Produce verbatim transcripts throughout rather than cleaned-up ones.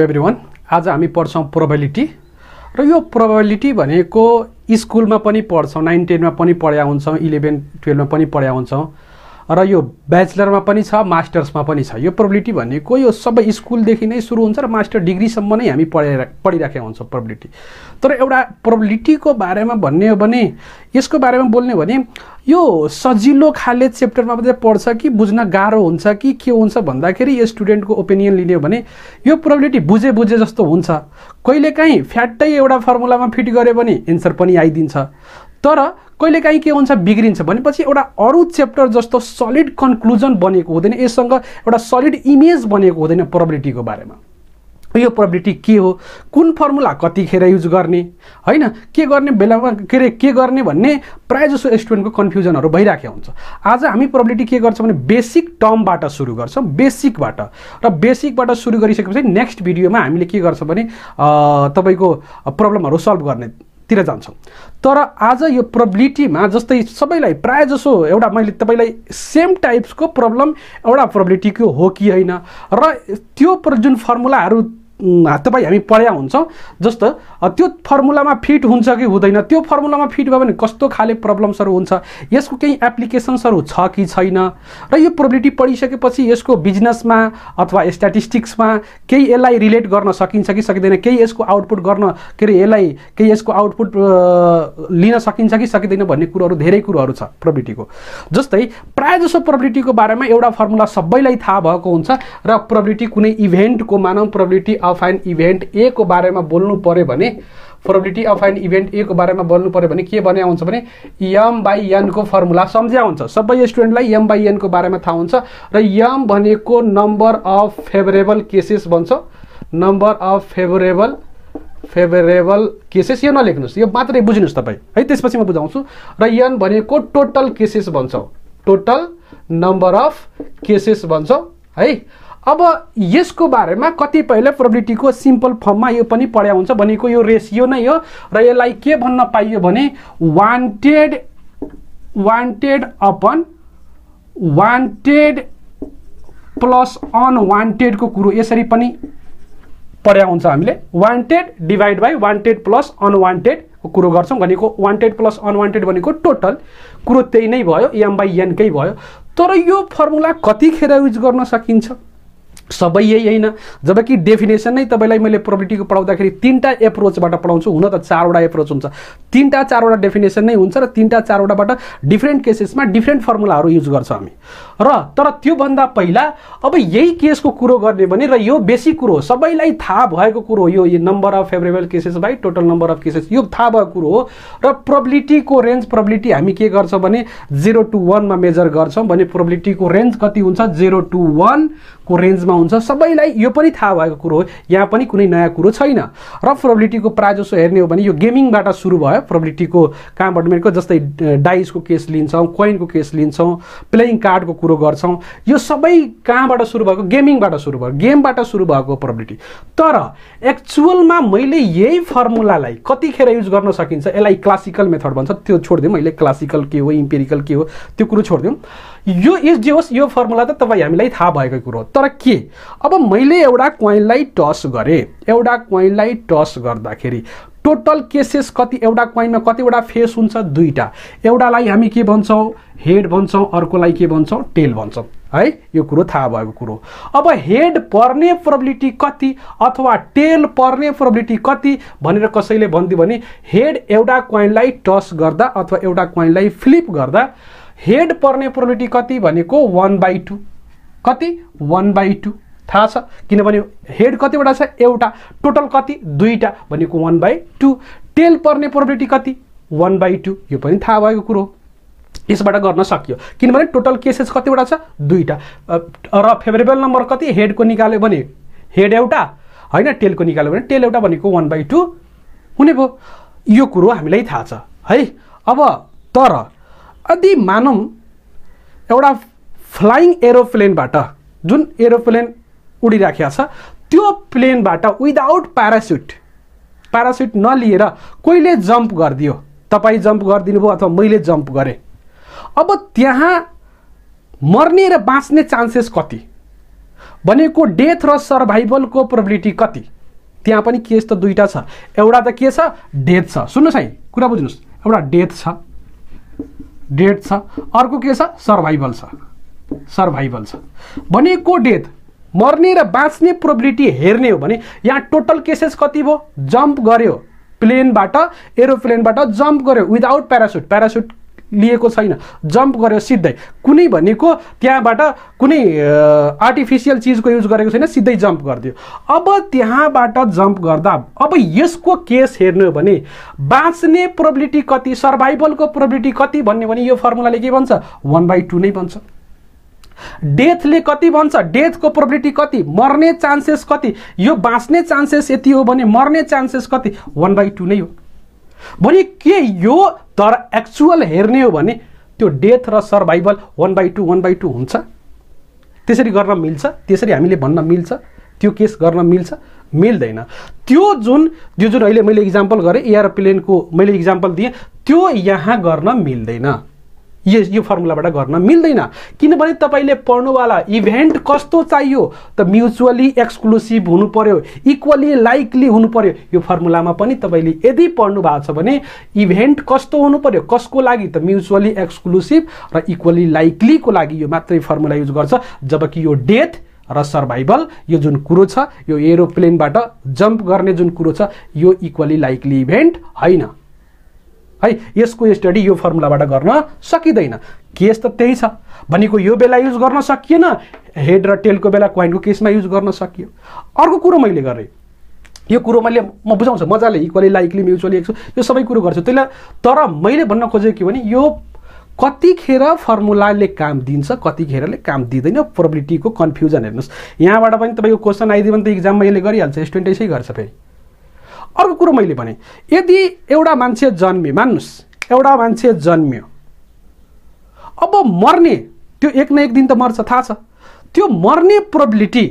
Everyone आज हामी पढ्छौं probability र यो प्रोबेबिलिटी भनेको स्कुलमा पनि पढ्छौं नाइन टेन मा पनि पढ्या हुन्छौं इलेभेन ट्वेल्भ मा पनि पढ्या हुन्छौं र यो ब्याचलरमा पनि छ मास्टर्समा पनि छ। यो प्रोबेबिलिटी भनेको यो सबै स्कुलदेखि नै सुरु हुन्छ र मास्टर डिग्रीसम्म नै हामी पढाइ पढिराखेका हुन्छौं प्रोबेबिलिटी। तर एउटा प्रोबेबिलिटीको बारेमा भन्ने हो भने यसको बारेमा बोल्ने हो भने यो सजिलो खाले च्याप्टरमा मात्रै पढ्छ कि बुझ्न गाह्रो हुन्छ कि के हुन्छ भन्दाखेरि यो स्टुडेन्टको ओपिनियन लिने हो भने यो प्रोबेबिलिटी बुझे बुझे जस्तो हुन्छ। कहिलेकाहीँ फ्याट्टै एउटा फर्मुलामा फिट गरे भने एन्सर पनि आइदिन्छ, तर कहिलेकाहीँ के हुन्छ बिग्रिन्छ भनेपछि एउटा अरू च्याप्टर जस्तो सलिड कन्क्लुजन बनेको हुँदैन, यससँग एउटा सलिड इमेज बनेको हुँदैन प्रोबेबिलिटीको बारेमा। यो प्रोबेबिलिटी के हो, कुन फर्मुला कतिखेर युज गर्ने, हैन के गर्ने बेलामा के रे के गर्ने भन्ने प्राय जसो स्टुडेन्टको कन्फ्युजनहरु भइराखेको हुन्छ। आज हामी प्रोबेबिलिटी के गर्छौं भने बेसिक टर्मबाट सुरु गर्छौं, बेसिकबाट र बेसिकबाट सुरु गरिसकेपछि नेक्स्ट भिडियोमा हामीले के गर्छौं भने तपाईको प्रब्लमहरु सल्भ गर्ने तिर जान्छौं। तर आज यो प्रोबेबिलिटीमा जस्तै सबैलाई प्राय जसो एउटा मैले तपाईलाई सेम टाइप्सको प्रब्लम एउटा प्रोबेबिलिटीको हो कि हैन र त्यो जुन फर्मुलाहरु तपाईं हामी पढ्या हुन्छौं जस्तो त्यो फर्मुलामा फिट हुन्छ कि हुँदैन, त्यो फर्मुलामा फिट भयो भने कस्तो खाले प्रब्लम्सहरु हुन्छ, यसको केही एप्लिकेसन्सहरु छ कि छैन र यो प्रोबेबिलिटी पढिसकेपछि यसको बिजनेसमा अथवा स्ट्याटिस्टिक्समा केही यसलाई रिलेट गर्न सकिन्छ कि सकिदैन, केही यसको आउटपुट गर्न के रे यसलाई केही यसको आउटपुट लिन सकिन्छ कि सकिदैन भन्ने कुराहरु धेरै कुराहरु छ प्रोबेबिलिटीको। जस्तै प्राय जसो प्रोबेबिलिटीको बारेमा एउटा फर्मुला सबैलाई थाहा भएको हुन्छ र प्रोबेबिलिटी कुनै इभेन्टको मानौं probability of an event A को बारेमा बोल्नु पर्यो भने probability of an event A को बारेमा बोल्नु पर्यो भने के भन्या हुन्छ भने m बाई n को फर्मुला सम्झ्या हुन्छ। सबै स्टुडेन्टलाई m बाई n को बारेमा थाहा हुन्छ र m भनेको नम्बर अफ फेभरेबल केसेस भन्छ, number of favourable favourable cases. यो नलेख्नुस्, यो मात्रै बुझ्नुस् तपाई है, त्यसपछि म बुझाउँछु। र n भनेको टोटल केसेस भन्छ, टोटल नम्बर अफ केसेस भन्छ है। अब यसको बारेमा कतिपयले प्रोबेबिलिटीको सिम्पल फर्ममा यो पनि पढ्या हुन्छ भनेको यो रेशियो नै हो र यसलाई के भन्न पाइयो भने wanted wanted upon wanted plus अनवान्टेडको कुरो यसरी पनि पढ्या हुन्छ हामीले। Wanted divide by wanted plus unwanted कुरो गर्छौं भनेको वान्टेड प्लस अनवान्टेड भनेको टोटल कुरो त्यही नै भयो, m बाइ n कै भयो। तर यो फर्मुला कतिखेर युज गर्न सकिन्छ सबै यही हैन, जबकि डेफिनेसन नै तपाईलाई मैले प्रोबेबिलिटीको पढाउँदाखेरि तीनटा एप्रोचबाट पढाउँछु। हुन त चारवटा एप्रोच हुन्छ, तीनटा चारवटा डेफिनेसन नै हुन्छ र तीनटा चारवटाबाट डिफरेन्ट केसेसमा डिफरेन्ट फर्मुलाहरु युज गर्छ हामी। र तर त्यो भन्दा पहिला अब यही केसको कुरो गर्ने भने र यो बेसिक कुरो हो, सबैलाई थाहा भएको कुरो हो, यो number of favourable cases by total number of cases यो थाहा भएको कुरो हो। र प्रोबेबिलिटीको रेन्ज प्रोबेबिलिटी हामी के गर्छौं भने जीरो टु वन मा मेजर गर्छौं भने प्रोबेबिलिटीको रेन्ज कति हुन्छ जीरो टु वन को रेन्जमा हुन्छ। सबैलाई यो पनि थाहा भएको कुरो हो, यहाँ पनि कुनै नयाँ कुरो छैन। र प्रोबेबिलिटीको प्राय जसो हेर्ने हो भने यो गेमिङबाट सुरु भयो प्रोबेबिलिटीको कामबाट मेरो, जस्तै डाइसको केस लिन्छौं, कोइनको केस लिन्छौं, प्लेइङ कार्डको कुरो गर्छौं, यो सबै कहाँबाट सुरु भएको गेमिङबाट सुरु भयो, गेमबाट सुरु भएको प्रोबेबिलिटी। तर एक्चुअलमा मैले यही फर्मुलालाई कतिखेर युज गर्न सकिन्छ यसलाई क्लासिकल मेथड भन्छ, त्यो छोड्दियौ मैले, क्लासिकल के हो इम्पेरिकल के हो त्यो कुरो छोड्दियौ। यो यस जे होस् यो फर्मुला त तपाई हामीलाई थाहा भएको कुरो हो। तर के अब मैले एउटा क्वाइनलाई टस गरे, एउटा क्वाइनलाई टस गर्दाखेरि टोटल केसेस कति, एउटा क्वाइनमा कतिवटा फेस हुन्छ दुईटा, एउटालाई हामी के भन्छौं हेड भन्छौं, अर्कोलाई के भन्छौं टेल भन्छौं है, यो कुरो थाहा भएको कुरो। अब हेड पर्ने प्रोबेबिलिटी कति अथवा टेल पर्ने प्रोबेबिलिटी कति भनेर कसैले भन्दियो भने हेड एउटा क्वाइनलाई टस गर्दा अथवा एउटा क्वाइनलाई फ्लिप गर्दा हेड पर्ने प्रोबेबिलिटी कति भनेको वन बाइ टू, कति वन बाइ टू, थाहा छ किनभने हेड कतिवटा छ एउटा, टोटल कति दुईटा भनेको वन बाइ टू, टेल पर्ने प्रोबेबिलिटी कति वन बाइ टू, यो पनि थाहा भएको कुरो हो। यसबाट गर्न सकियो किनभने टोटल केसेस कतिवटा छ दुईटा र फेभरेबल नम्बर कति हेडको निकाल्यो भने हेड एउटा हैन, टेलको निकाल्यो भने टेल एउटा भनेको वन बाइ टू हुने भयो। यो कुरो हामीलाई थाहा छ है। अब तर यदि मानौं एउटा फ्लाइङ एरोप्लेनबाट जुन एरोप्लेन उडिराखेको छ त्यो प्लेनबाट विदाउट प्यारास्युट प्यारास्युट नलिएर कोहीले जम्प गरिदियो, तपाईं जम्प गरिदिनु भयो अथवा मैले जम्प गरे, अब त्यहाँ मर्ने र बाँच्ने चान्सेस कति भनेको डेथ र सर्भाइभलको प्रोबेबिलिटी कति? त्यहाँ पनि केस त दुईटा छ, एउटा त के छ डेथ छ। सुन्नुस् है कुरा बुझ्नुस्, एउटा डेथ छ डेथ छ अर्को के छ सर्भाइभल छ सर्भाइभल छ भनेको डेथ मर्ने र बाँच्ने प्रोबेबिलिटी हेर्ने हो भने यहाँ टोटल केसेस कति भयो? जम्प गर्यो प्लेनबाट एरोप्लेनबाट जम्प गर्यो विदाउट प्यारासुट, प्यारासुट लिएको छैन, जम्प गर्यो सिधै, कुनै भनेको त्यहाँबाट कुनै आर्टिफिशियल चीजको युज गरेको छैन, सिधै जम्प गर्दियो। अब त्यहाँबाट जम्प गर्दा अब यसको केस हेर्नु हो भने बाँच्ने प्रोबेबिलिटी कति, सर्भाइभलको प्रोबेबिलिटी कति भन्ने भने यो फर्मुलाले के भन्छ? one by two नै भन्छ। डेथले कति भन्छ? डेथको प्रोबेबिलिटी कति, मर्ने चान्सेस कति, यो बाँच्ने चान्सेस यति हो भने मर्ने चान्सेस कति, one by two नै हो भने के यो? तर एक्चुअल हेर्ने हो भने त्यो डेथ र survival one by two one by two हुन्छ। त्यसरी गर्न मिल्छ, त्यसरी हामीले भन्न मिल्छ, त्यो केस गर्न मिल्छ? मिल्दैन। त्यो जुन त्यो जुन अहिले मैले इक्जाम्पल गरेँ एयरप्लेनको मैले इक्जाम्पल दिएँ त्यो यहाँ गर्न मिल्दैन, यो यो फर्मुलाबाट गर्न मिल्दैन। किनभने तपाईले पढ्नुवाला इभेन्ट कस्तो चाहियो त म्युचुअली एक्सक्लुसिभ हुनु पर्यो, इक्वली लाइकली हुनु पर्यो। यो फर्मुलामा पनि तपाईले यदि पढ्नु भएको छ भने इभेन्ट कस्तो हुनु पर्यो, कसको लागि त म्युचुअली एक्सक्लुसिभ र इक्वली लाइकलीको लागि यो मात्रै फर्मुला युज गर्छ। जबकि यो डेथ र सर्भाइभल यो जुन कुरो छ, यो एरोप्लेनबाट जम्प गर्ने जुन कुरो छ, यो इक्वली लाइकली इभेन्ट होइन है। यसको स्टडी यो फर्मुलाबाट गर्न सकिदैन। केस त त्यही छ भनेको यो बेला युज गर्न सकिएन, हेड र टेलको बेला क्वाइनको केसमा युज गर्न सकियो। अर्को कुरो मैले गरेँ, यो कुरो मैले म बुझाउँछु मजाले, इक्वली लाइकली म्युचुअली एक्सो यो सबै कुरो गर्छु त्यसलाई। तर मैले भन्न खोजेको के भने यो कतिखेर फर्मुलाले काम दिन्छ कतिखेरले काम दिँदैन, प्रोबेबिलिटीको कन्फ्युजन हेर्नुहोस्। यहाँबाट पनि तपाईँको क्वेसन आइदियो भने त एक्जाममा यसले गरिहाल्छ, स्टुडेन्ट यसै गर्छ। फेरि अर्को कुरो मैले भने यदि एउटा मान्छे जन्मियो, मान्नुस् एउटा मान्छे जन्मियो, अब मर्ने त्यो एक न एक दिन त मर्छ, थाहा छ। त्यो मर्ने प्रोबेबिलिटी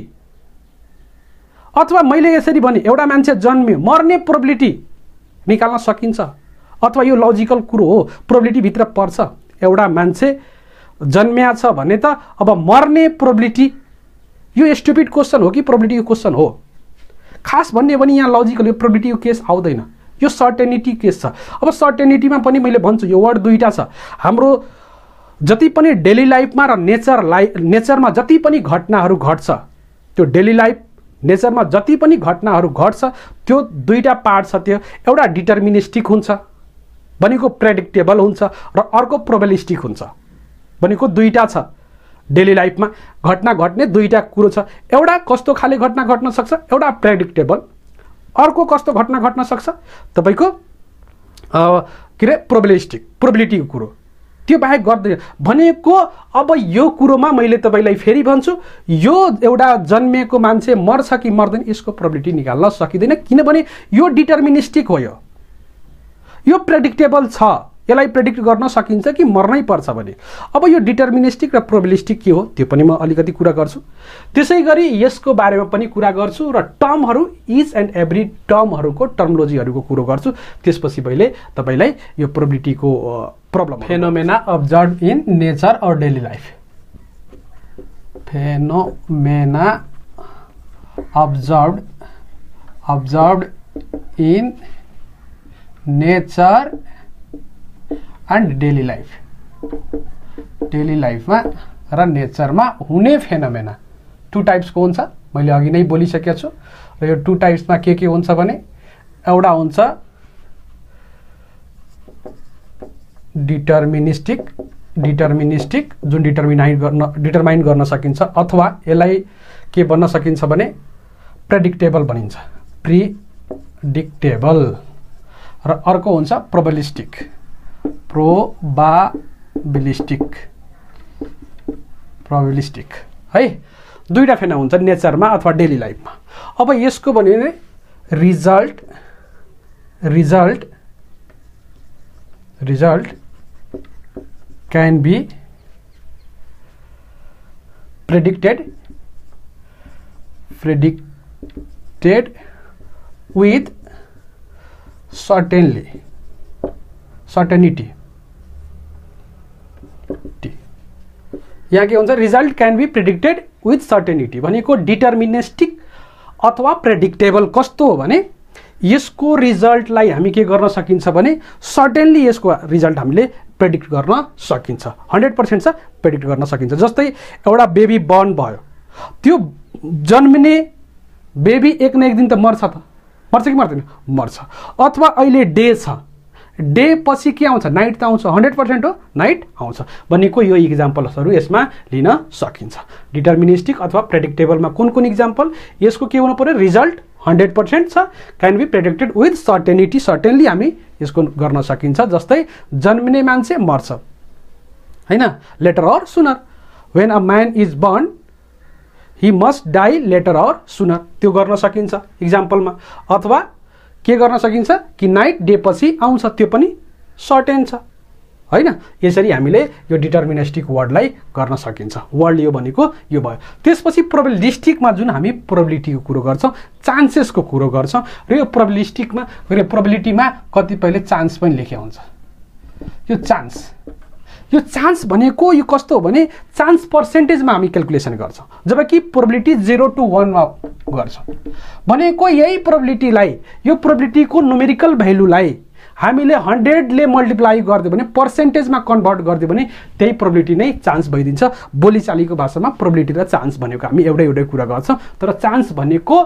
अथवा मैले यसरी भने एउटा मान्छे जन्मियो मर्ने प्रोबेबिलिटी निकाल्न सकिन्छ अथवा यो लजिकल कुरो हो, प्रोबेबिलिटी भित्र पर्छ। एउटा मान्छे जन्मिया छ भने त अब मर्ने प्रोबेबिलिटी, यो स्टुपिड क्वेसन हो कि प्रोबेबिलिटीको क्वेसन हो? खास भन्ने भने यहाँ लजिकल यो प्रोबेबिलिटीको केस आउँदैन, यो सर्टेनिटी केस छ। अब सर्टेनिटीमा पनि मैले भन्छु यो वर्ड दुईटा छ। हाम्रो जति पनि डेली लाइफमा र नेचर लाइ नेचरमा जति पनि घटनाहरू घट्छ, त्यो डेली लाइफ नेचरमा जति पनि घटनाहरू घट्छ त्यो दुईटा पार्ट छ। त्यो एउटा डिटर्मिनिस्टिक हुन्छ भनेको प्रेडिक्टेबल हुन्छ र अर्को प्रोबेबिलिस्टिक हुन्छ भनेको दुईटा छ। डेली लाइफमा घटना घट्ने दुईटा कुरो छ, एउटा कस्तो खाले घटना घट्न सक्छ, एउटा प्रेडिक्टेबल, अर्को कस्तो घटना घट्न सक्छ तपाईको के अरे प्रोबेबिलिस्टिक, प्रोबेबिलिटीको कुरो। त्यो बाहेक गर्दैन भनेको अब यो कुरोमा मैले तपाईलाई फेरि भन्छु यो एउटा जन्मिएको मान्छे मर्छ कि मर्दैन यसको प्रोबेबिलिटी निकाल्न सकिँदैन, किनभने यो डिटर्मिनिस्टिक हो, यो यो प्रेडिक्टेबल छ, यसलाई प्रेडिक्ट गर्न सकिन्छ कि मर्नै पर्छ भने। अब यो डिटर्मिनिस्टिक र प्रोबेबिलिस्टिक के हो त्यो पनि म अलिकति कुरा गर्छु, त्यसै गरी यसको बारेमा पनि कुरा गर्छु र टर्महरू इच एन्ड एभ्री टर्महरूको टर्मोलोजीहरूको कुरो गर्छु। त्यसपछि मैले तपाईलाई यो प्रोबेबिलिटीको problem phenomena observe in nature और daily life, phenomena observe observe in nature and daily life, daily life में र नेचर में होने फेनोमेना टू टाइप्स को हुन्छ। मैले अघि नै बोलिसकेको छु र यो टू टाइप्स में के के हुन्छ भने एउटा हुन्छ डिटर्मिनिस्टिक, डिटर्मिनिस्टिक जुन डिटर्मिनाइट गर्न डिटर्माइन गर्न सकिन्छ अथवा यसलाई के भन्न सकिन्छ भने प्रेडिक्टेबल भनिन्छ, प्रिडिक्टेबल। र अर्को हुन्छ प्रोबेबिलिस्टिक, प्रोबेबिलिस्टिक प्रोबेबिलिस्टिक है। दुईटा फेना हुन्छ नेचरमा अथवा डेली लाइफमा। अब यसको भने result result result can be predicted predicted with certainly certainty या के हुन्छ result can be predicted with certainty भनेको डिटर्मिनिस्टिक अथवा प्रेडिक्टेबल कस्तो हो भने यसको रिजल्टलाई हामी के गर्न सकिन्छ भने सर्टेनली यसको रिजल्ट हामीले प्रेडिक्ट गर्न सकिन्छ हन्ड्रेड पर्सेन्ट छ प्रेडिक्ट गर्न सकिन्छ। जस्तै एउटा बेबी बर्न भयो त्यो जन्मिने बेबी एक न एक दिन त मर्छ त मर्छ कि मर्दैन मर्छ। अथवा अहिले डे छ डे पछि के आउँछ नाइट त आउँछ हन्ड्रेड पर्सेन्ट हो नाइट आउँछ भनेको यो इक्जाम्पलहरु यसमा लिन सकिन्छ। डिटर्मिनिस्टिक अथवा प्रेडिक्टेबलमा कुन कुन इक्जाम्पल यसको के हुनु पर्यो रिजल्ट हन्ड्रेड पर्सेन्ट छ can be predicted with certainty certainly हामी यसको गर्न सकिन्छ। जस्तै जन्मिने मान्छे मर्छ हैन later or sooner when a man is born he must die later or sooner त्यो गर्न सकिन्छ इक्जाम्पलमा। अथवा के गर्न सकिन्छ कि नाइट डे पछि आउँछ त्यो पनि सर्टेन छ हैन। यसरी हामीले यो डिटर्मिनिस्टिक वर्डलाई गर्न सकिन्छ। वर्ड यो भनेको यो भयो। त्यसपछि प्रोबेबिलिस्टिकमा जुन हामी प्रोबेबिलिटीको कुरो गर्छौं चान्सेसको कुरो गर्छौं र यो प्रोबेबिलिस्टिकमा गरे प्रोबेबिलिटीमा कतिपयले चान्स पनि लेखे हुन्छ। यो चान्स यो चान्स भनेको यो कस्तो हो भने चान्स पर्सेन्टेजमा हामी क्याल्कुलेसन गर्छौं जबकि प्रोबेबिलिटी जीरो टु वन मा गर्छौं भनेको यही प्रोबेबिलिटीलाई यो प्रोबेबिलिटीको न्यूमेरिकल भ्यालुलाई हामीले हन्ड्रेड ले मल्टिप्लाई गर्दियो भने पर्सेन्टेजमा कन्भर्ट गर्दियो भने त्यही प्रोबेबिलिटी नै चान्स भइदिन्छ। बोलीचालीको भाषामा प्रोबेबिलिटी र चान्स भनेको हामी एउटै एउटै कुरा गर्छौं तर चान्स भनेको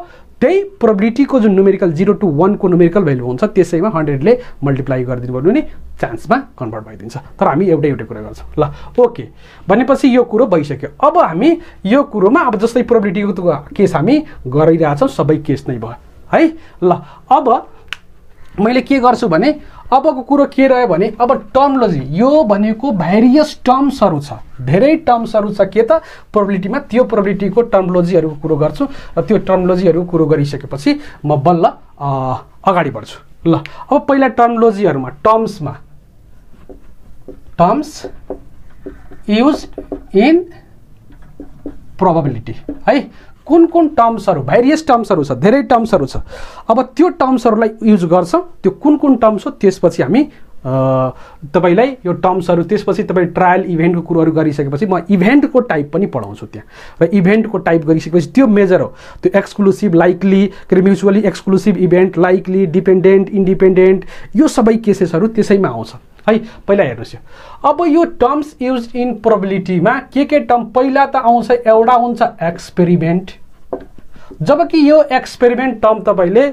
त्यही प्रोबेबिलिटीको जुन न्यूमेरिकल जीरो टु वन को न्यूमेरिकल भ्यालु हुन्छ त्यसैमा हन्ड्रेड ले मल्टिप्लाई गरिदिनु भयो भने चान्समा कन्भर्ट भइदिन्छ तर हामी एउटै एउटै कुरा गर्छौं। ल ओके भनेपछि यो कुरो भइसक्यो। अब हामी यो कुरोमा अब जस्तै प्रोबेबिलिटीको केस हामी गरिरहेछौं सबै केस नै भयो है। ल अब मैले के गर्छु भने अबको कुरो के रह्यो भने अब टर्मोलोजी यो भनेको भेरियस टर्म्सहरु छ धेरै टर्म्सहरु छ के त प्रोबेबिलिटीमा त्यो प्रोबेबिलिटीको टर्मोलोजीहरुको कुरो गर्छु र त्यो टर्मोलोजीहरु कुरो गरिसकेपछि म बल्ल अगाडि बढ्छु। ल अब पहिला टर्मोलोजीहरुमा टर्म्समा टर्म्स युज्ड इन प्रोबेबिलिटी है कुन कुन टर्म्सहरु भेरियस टर्म्सहरु छ धेरै टर्म्सहरु छ। अब त्यो टर्म्सहरुलाई युज गर्छौं त्यो कुन कुन टर्म्स हो त्यसपछि हामी तपाईलाई यो टर्म्सहरु त्यसपछि तपाई ट्रायल इभेन्टको कुराहरु गरिसकेपछि म इभेन्टको टाइप पनि पढाउँछु त्यहाँ र इभेन्टको टाइप गरिसकेपछि त्यो मेजर हो त्यो एक्सक्लुसिभ लाइकली के mutually exclusive event likely dependent independent यो सबै केसेसहरु त्यसैमा आउँछ है। पहिला हेर्नुस् अब यो टर्म्स युज्ड इन प्रोबेबिलिटीमा के के टर्म पहिला त आउँछ एउटा हुन्छ एक्सपेरिमेन्ट जबकि यो एक्सपेरिमेन्ट टर्म तपाईले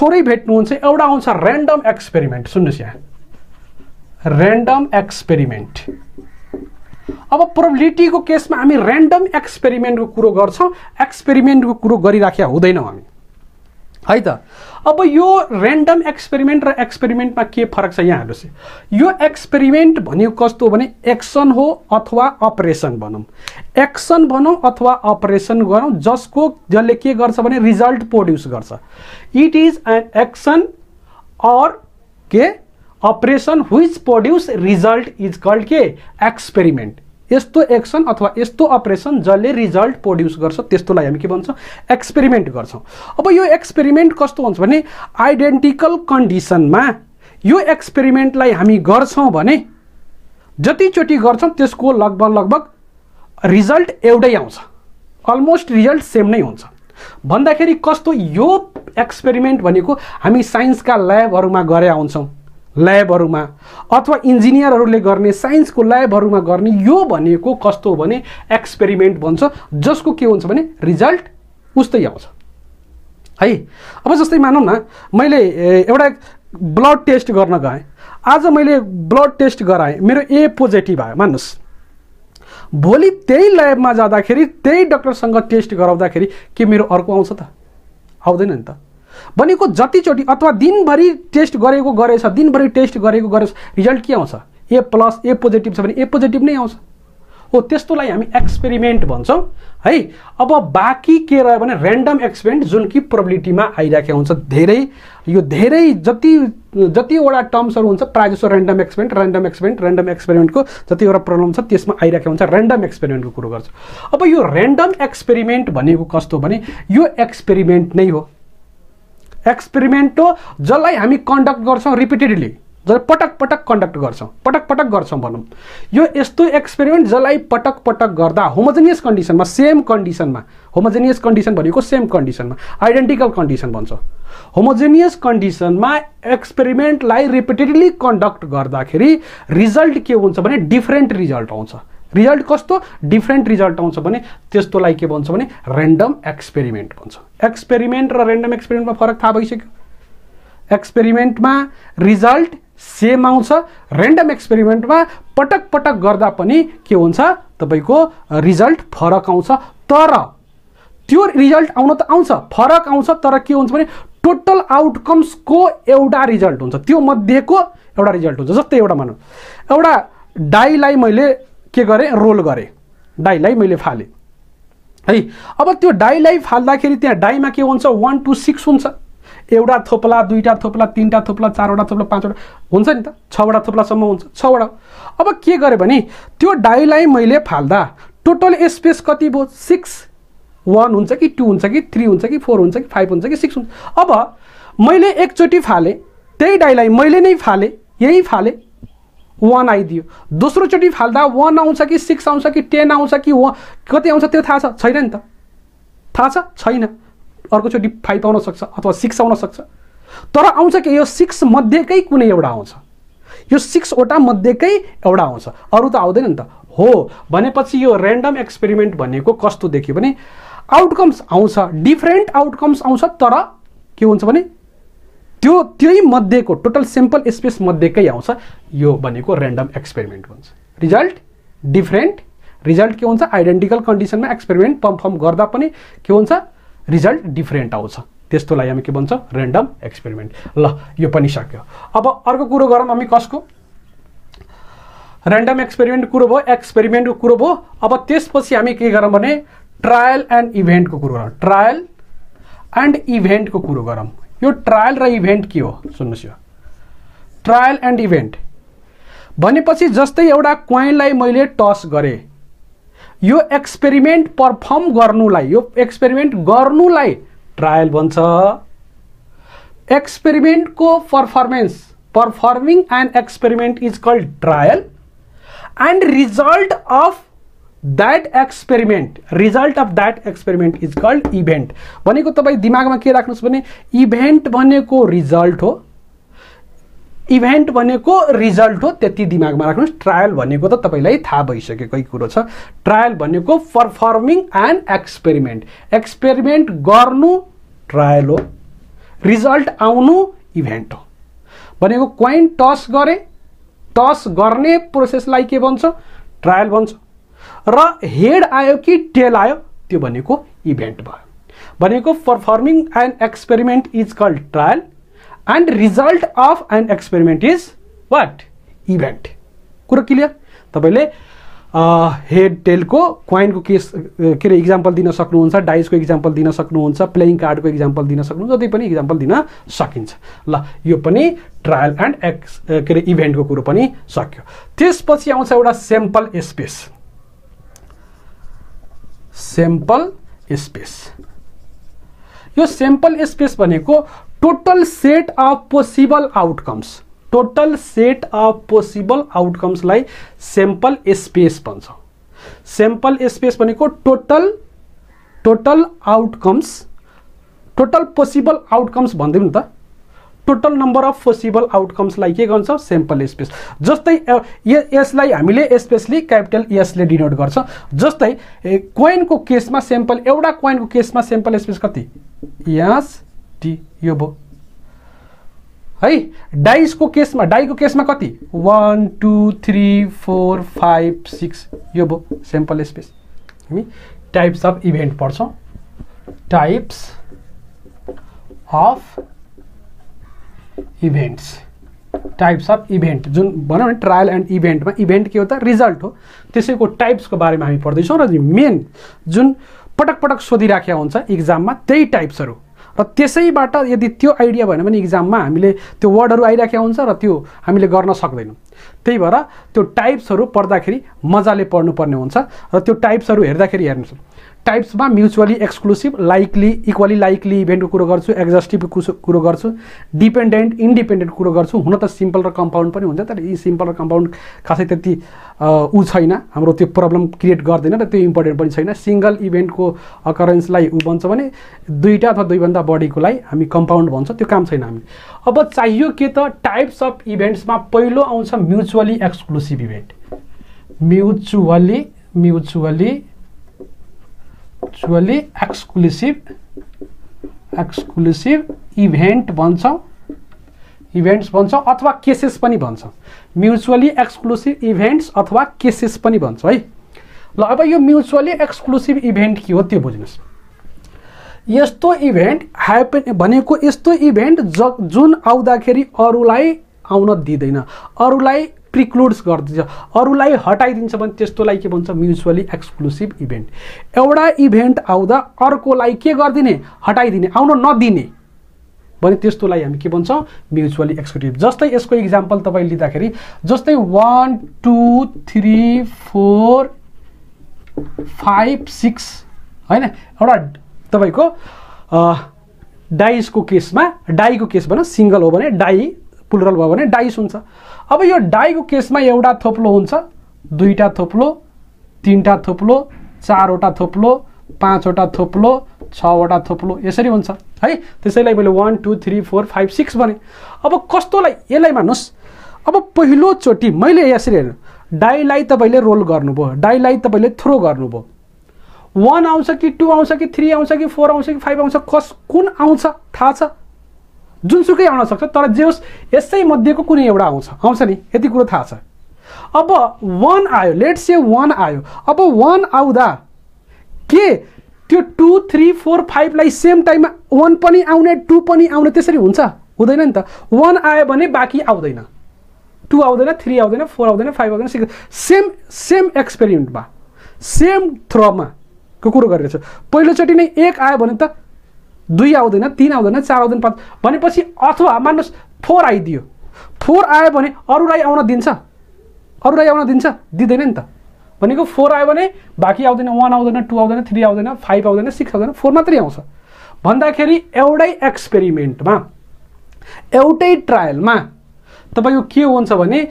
थोरै भेट्नुहुन्छ एउटा आउँछ र्यान्डम एक्सपेरिमेन्ट सुन्नुस् यहाँ र्यान्डम एक्सपेरिमेन्ट। अब प्रोबेबिलिटीको केसमा हामी र्यान्डम एक्सपेरिमेन्टको कुरो गर्छौं एक्सपेरिमेन्टको कुरो गरिराख्या हुँदैनौं हामी है त। अब यो र्यान्डम एक्सपेरिमेन्ट र एक्सपेरिमेन्टमा के फरक छ यहाँ हेर्नुस् यो एक्सपेरिमेन्ट भनेको कस्तो हो भने एक्सन हो अथवा अपरेसन भनौं एक्सन भनौं अथवा अपरेसन गरौं जसको जसले के गर्छ भने रिजल्ट प्रोड्युस गर्छ it is an action or के operation which produce result is called के एक्सपेरिमेन्ट। यस्तो एक्सन अथवा यस्तो अपरेसन जसले रिजल्ट प्रोड्युस गर्छ त्यस्तोलाई हामी के भन्छौं एक्सपेरिमेन्ट गर्छौं। अब यो एक्सपेरिमेन्ट कस्तो हुन्छ भने आइडेन्टिकल कन्डिसनमा यो एक्सपेरिमेन्टलाई हामी गर्छौं भने जतिचोटी गर्छौं त्यसको लगभग लगभग रिजल्ट एउटै आउँछ अलमोस्ट रिजल्ट सेम नै हुन्छ भन्दाखेरि कस्तो यो एक्सपेरिमेन्ट भनेको हामी साइन्सका ल्याबहरुमा गरे आउँछौं ल्याबहरुमा अथवा इन्जिनियरहरुले गर्ने साइन्सको ल्याबहरुमा गर्ने यो भनेको कस्तो हो भने एक्सपेरिमेन्ट भन्छ जसको के हुन्छ भने रिजल्ट उस्तै आउँछ है। अब जस्तै मानौं न मैले एउटा ब्लड टेस्ट गर्न गए आज मैले ब्लड टेस्ट गराए मेरो ए पोजिटिभ आयो मान्नुस् भोलि त्यही ल्याबमा जाँदाखेरि त्यही डाक्टरसँग टेस्ट गराउँदाखेरि के मेरो अर्को आउँछ त आउँदैन नि त भनेको जतिचोटी अथवा दिनभरि टेस्ट गरेको गरेछ दिनभरि टेस्ट गरेको गरेछ रिजल्ट के आउँछ ए प्लस ए पोजिटिभ छ भने ए पोजिटिभ नै आउँछ हो त्यस्तोलाई हामी एक्सपेरिमेन्ट भन्छौं है। अब बाकी के रह्यो भने र्यान्डम एक्सपेरिमेन्ट जुन कि प्रोबेबिलिटीमा आइराखेको हुन्छ धेरै यो धेरै जति जतिवटा टर्म्सहरु हुन्छ प्राय जसो random experiment random experiment random एक्सपेरिमेन्टको जतिवटा प्रब्लम छ त्यसमा आइराखेको हुन्छ र्यान्डम एक्सपेरिमेन्टको कुरा गर्छ। अब यो र्यान्डम एक्सपेरिमेन्ट भनेको कस्तो भने यो एक्सपेरिमेन्ट नै हो एक्सपेरिमेन्ट हो जसलाई हामी कन्डक्ट गर्छौं रिपिटेडली जसले पटक पटक कंडक्ट गर्छौं, पटक पटक गर्छौं भनौं। यो यस्तो एक्सपेरिमेन्ट जसलाई पटक पटक गर्दा होमोजेनियस कन्डिसनमा, सेम कन्डिसनमा, होमोजेनियस कन्डिसन भनेको सेम कन्डिसनमा, आइडेन्टिकल कन्डिसन भन्छ। होमोजेनियस कन्डिसनमा एक्सपेरिमेन्टलाई रिपिटेडली कन्डक्ट गर्दाखेरि रिजल्ट के हुन्छ भने डिफरेन्ट रिजल्ट आउँछ। रिजल्ट कस्तो डिफरेन्ट रिजल्ट आउँछ भने त्यस्तोलाई के भन्छ भने रैंडम एक्सपेरिमेंट भन्छ। एक्सपेरिमेंट र रैंडम एक्सपेरिमेंटमा फरक थाहा भइसक्यो। एक्सपेरिमेंटमा रिजल्ट सेम आउँछ, रैंडम एक्सपेरिमेंटमा पटक पटक गर्दा पनि के हुन्छ तपाईको रिजल्ट फरक आउँछ। तर त्यो रिजल्ट आउन त आउँछ, फरक आउँछ, तर के हुन्छ भने टोटल आउटकम्स को एउटा रिजल्ट हुन्छ, त्यो मध्येको एउटा रिजल्ट हुन्छ। जस्तै एउटा मानौ एउटा डाईलाई मैले के गरे रोल गरे, डाईलाई मैले फाले है। अब त्यो डाईलाई फाल्दाखेरि त्यहाँ डाईमा के हुन्छ वन टू सिक्स हुन्छ। एउटा थोपला, दुईटा थोपला, तीनटा थोपला, चारवटा थोपला, पाँचवटा हुन्छ नि त, छवटा थोपलासम्म हुन्छ, छवटा। अब के गरे भने त्यो डाईलाई मैले फाल्दा टोटल स्पेस कति भयो सिक्स। वन हुन्छ कि टू हुन्छ कि थ्री हुन्छ कि फोर हुन्छ कि फाइभ हुन्छ कि सिक्स हुन्छ। अब मैले एकचोटि फाले त्यही डाईलाई, मैले नै फाले, यही फाले, वन आइदियो। दोस्रो चोटी फाल्दा वन आउँछ कि सिक्स आउँछ कि टेन आउँछ कि कति आउँछ त्यो थाहा छैन नि त, थाहा छ छैन। अर्को चोटी फाइभ आउन सक्छ अथवा सिक्स आउन सक्छ, तर आउँछ कि यो सिक्स मध्येकै कुनै एउटा आउँछ, यो सिक्स वटा मध्येकै एउटा आउँछ, अरु त आउँदैन नि त। हो भनेपछि यो रैंडम एक्सपेरिमेंट भनेको कस्तो देखियो भने आउटकम्स आउँछ, डिफरेन्ट आउटकम्स आउँछ, तर के हुन्छ भने त्यो त्यही मध्येको टोटल सैंपल स्पेस मध्येकै आउँछ। यो भनेको रैंडम एक्सपेरिमेंट हुन्छ। रिजल्ट डिफरेन्ट, रिजल्ट के हुन्छ आइडेन्टिकल कन्डिसनमा एक्सपेरिमेंट परफॉर्म गर्दा पनि के हुन्छ रिजल्ट डिफरेन्ट आउँछ, त्यस्तोलाई हामी के भन्छ रैंडम एक्सपेरिमेंट। ल यो पनि सक्यो। अब अर्को कुरा गरौँ हामी कसको, रैंडम एक्सपेरिमेंट कुरा भयो, एक्सपेरिमेन्टको कुरा भयो। अब त्यसपछि हामी के गरौँ भने ट्रायल एन्ड इभेन्टको कुरा गरौँ, ट्रायल एन्ड इभेन्टको कुरा गरौँ। यो ट्रायल र इभेन्ट के हो सुन्नुस्। यो ट्रायल एन्ड इभेन्ट भनेपछि जस्तै एउटा क्वाइनलाई मैले टस गरे, यो एक्सपेरिमेंट परफॉर्म गर्नुलाई, यो एक्सपेरिमेंट गर्नुलाई ट्रायल भन्छ। एक्सपेरिमेंट को performance, performing an experiment is called trial, and result of that experiment, result of that experiment is called event. भनेको तपाई दिमागमा के राख्नुस् भने इवेंट भनेको रिजल्ट हो, इवेंट भनेको रिजल्ट हो, त्यति दिमागमा राख्नुस्। ट्रायल भनेको त तपाईलाई थाहा भइसकेकै कुरा छ। ट्रायल भनेको परफॉर्मिंग एन एक्सपेरिमेंट, एक्सपेरिमेंट गर्नु ट्रायल हो, रिजल्ट आउनु इवेंट हो। भनेको क्वाइन टस गरे, टस गर्ने प्रोसेसलाई के भन्छ ट्रायल भन्छ, र हेड आयो कि टेल आयो त्यो भनेको इभेन्ट भयो। भनेको performing an experiment is called trial and result of an experiment is what event. कुरा क्लियर। तपाईले हेड टेल को क्वाइन को केस के एक्जाम्पल दिन सक्नुहुन्छ, डाइस को एक्जाम्पल दिन सक्नुहुन्छ, प्लेइङ कार्ड को एक्जाम्पल दिन सक्नुहुन्छ, जति पनि एक्जाम्पल दिन सकिन्छ। ल यो पनि ट्रायल एंड एक्स के इभेन्ट को कुरा पनि सक्यो। त्यसपछि आउँछ एउटा सैंपल स्पेस, सैंपल स्पेस। यो सैंपल स्पेस भनेको total set of possible outcomes, total set of possible आउटकम्सलाई सैंपल स्पेस भन्छ। सैंपल स्पेस भनेको total total outcomes, total possible outcomes भन्दै नि त, टोटल नंबर अफ पोसिबल आउटकम्सलाई के गर्छ सैंपल स्पेस। जस्तै यसलाई हामीले स्पेसली क्यापिटल यसले डिनोट गर्छ। जस्तै क्वाइन को केसमा सैंपल, एउटा क्वाइन को केसमा सैंपल स्पेस कति यस टी यो भो है। डाइस को केसमा, डाइ को केसमा कति one two three four five six यो भो सैंपल स्पेस। हामी टाइप्स अफ इभेन्ट पढ्छौँ, types of events, types of event. जो भनौं ट्रायल एंड इभेंट में इभेंट के हो त रिजल्ट हो, त्यसैको टाइप्स को बारे में हम पढ़्दै छौं। र मेन जुन पटक पटक सोधिराखेको हुन्छ एग्जाम में त्यही टाइप्स हरु, र त्यसैबाट यदि त्यो आइडिया भएन भने एग्जाम में हामीले त्यो वर्डहरु आइराखेको हुन्छ र त्यो हामीले गर्न सक्दैनौं। त्यही भएर त्यो टाइप्स हरु पढ्दाखेरि मजाले पढ्नु पर्ने हुन्छ, र त्यो टाइप्स हरु हेर्दाखेरि हेर्नुस् टाइप्स में mutually exclusive likely equally likely event को कुरो गर्छु एक्जस्टिभ कुरो गर्छु डिपेन्डेन्ट इन्डिपेन्डेन्ट कुरो गर्छु हुन त सिम्पल र कम्पाउन्ड पनि हुन्छ तर यी सिम्पल र कम्पाउन्ड खासै त्यति उ छैन हाम्रो त्यो प्रब्लम क्रिएट गर्दैन र त्यो इम्पोर्टेन्ट पनि छैन सिंगल इवेंट को अकरेन्सलाई उ भन्छ भने दुईटा अथवा दुई भन्दा बढीको लाई हामी कम्पाउन्ड भन्छ त्यो काम छैन हामी अब चाहियो के त टाइप्स अफ इभेन्ट्स मा पहिलो आउँछ mutually exclusive event mutually mutually mutually exclusive exclusive event भन्छ इभेन्ट्स भन्छ अथवा केसेस पनि भन्छ म्युचुअली एक्सक्लुसिव इभेन्ट्स अथवा केसेस पनि भन्छ है ल अब यो म्युचुअली एक्सक्लुसिव इभेन्ट के हो त्यो बुझ्नुस् यस्तो इभेन्ट ह्यापन भनेको यस्तो इभेन्ट जुन आउँदाखेरि अरूलाई आउन दिदैन अरूलाई प्रिक्लुड्स गर्दिन्छ अरूलाई हटाइदिन्छ भने त्यस्तोलाई के भन्छ म्युचुअली एक्सक्लुसिभ इभेन्ट एउटा इभेन्ट आउँदा अर्कोलाई के गर्दिने हटाइदिने आउन नदिने भने त्यस्तोलाई हामी के भन्छौं म्युचुअली एक्सक्लुसिभ जस्तै यसको एक्जाम्पल तपाईले लिदाखेरि जस्तै एक दुई तीन चार पाँच छ हैन एउटा तपाईको डाइसको केसमा डाइको केस भने सिंगल हो भने डाइ प्लुरल भयो भने डाइस हुन्छ अब यो डाइ को केस में एउटा थोप्लो हुन्छ दुईटा थोप्लो तीनटा थोप्लो चारवटा थोप्लो पांचवटा थोप्लो छवटा थोप्लो यसरी हुन्छ है त्यसैले मैले one two three four five six भने अब कस्तोलाई यसलाई मान्नुस् अब पहिलो चोटी मैले यसरी हेर्नु डाइलाई तपाईले रोल गर्नुभयो डाइलाई तपाईले थ्रो गर्नुभयो वन आउँछ कि टू आउँछ कि थ्री आउँछ कि फोर आउँछ कि फाइभ आउँछ कस कुन आउँछ थाहा छ जुनसुकै आउन सक्छ तर जे होस् यसै मध्येको कुनै एउटा आउँछ आउँछ नि यति कुरा थाहा छ अब वन आयो लेट्स से वन आयो अब वन आउँदा के त्यो दुई तीन चार पाँच लाई सेम टाइम वन पनि आउने टू पनि आउने त्यसरी हुन्छ हुँदैन नि त वन आयो भने बाकी आउँदैन टू आउँदैन थ्री आउँदैन फोर आउँदैन फाइभ आउँदैन सिक्स सेम सेम एक्सपेरिमेन्टमा सेम थ्रोमा को कुरा गरिरहेछु पहिलो चोटी नै एक आयो भने त दुई आउँदैन तीन आउँदैन चार आउँदैन पाँच भनेपछि अथवा मान्नुस् फोर आइदियो फोर आयो भने अरूलाई आउन दिन्छ अरूलाई आउन दिन्छ दिदैन नि त भनेको फोर आयो भने बाकी आउँदैन वन आउँदैन टू आउँदैन थ्री आउँदैन फाइभ आउँदैन सिक्स आउँदैन फोर मात्रै आउँछ भन्दाखेरि एउटै एक्सपेरिमेन्टमा एउटै ट्रायलमा तपाईको के हुन्छ भने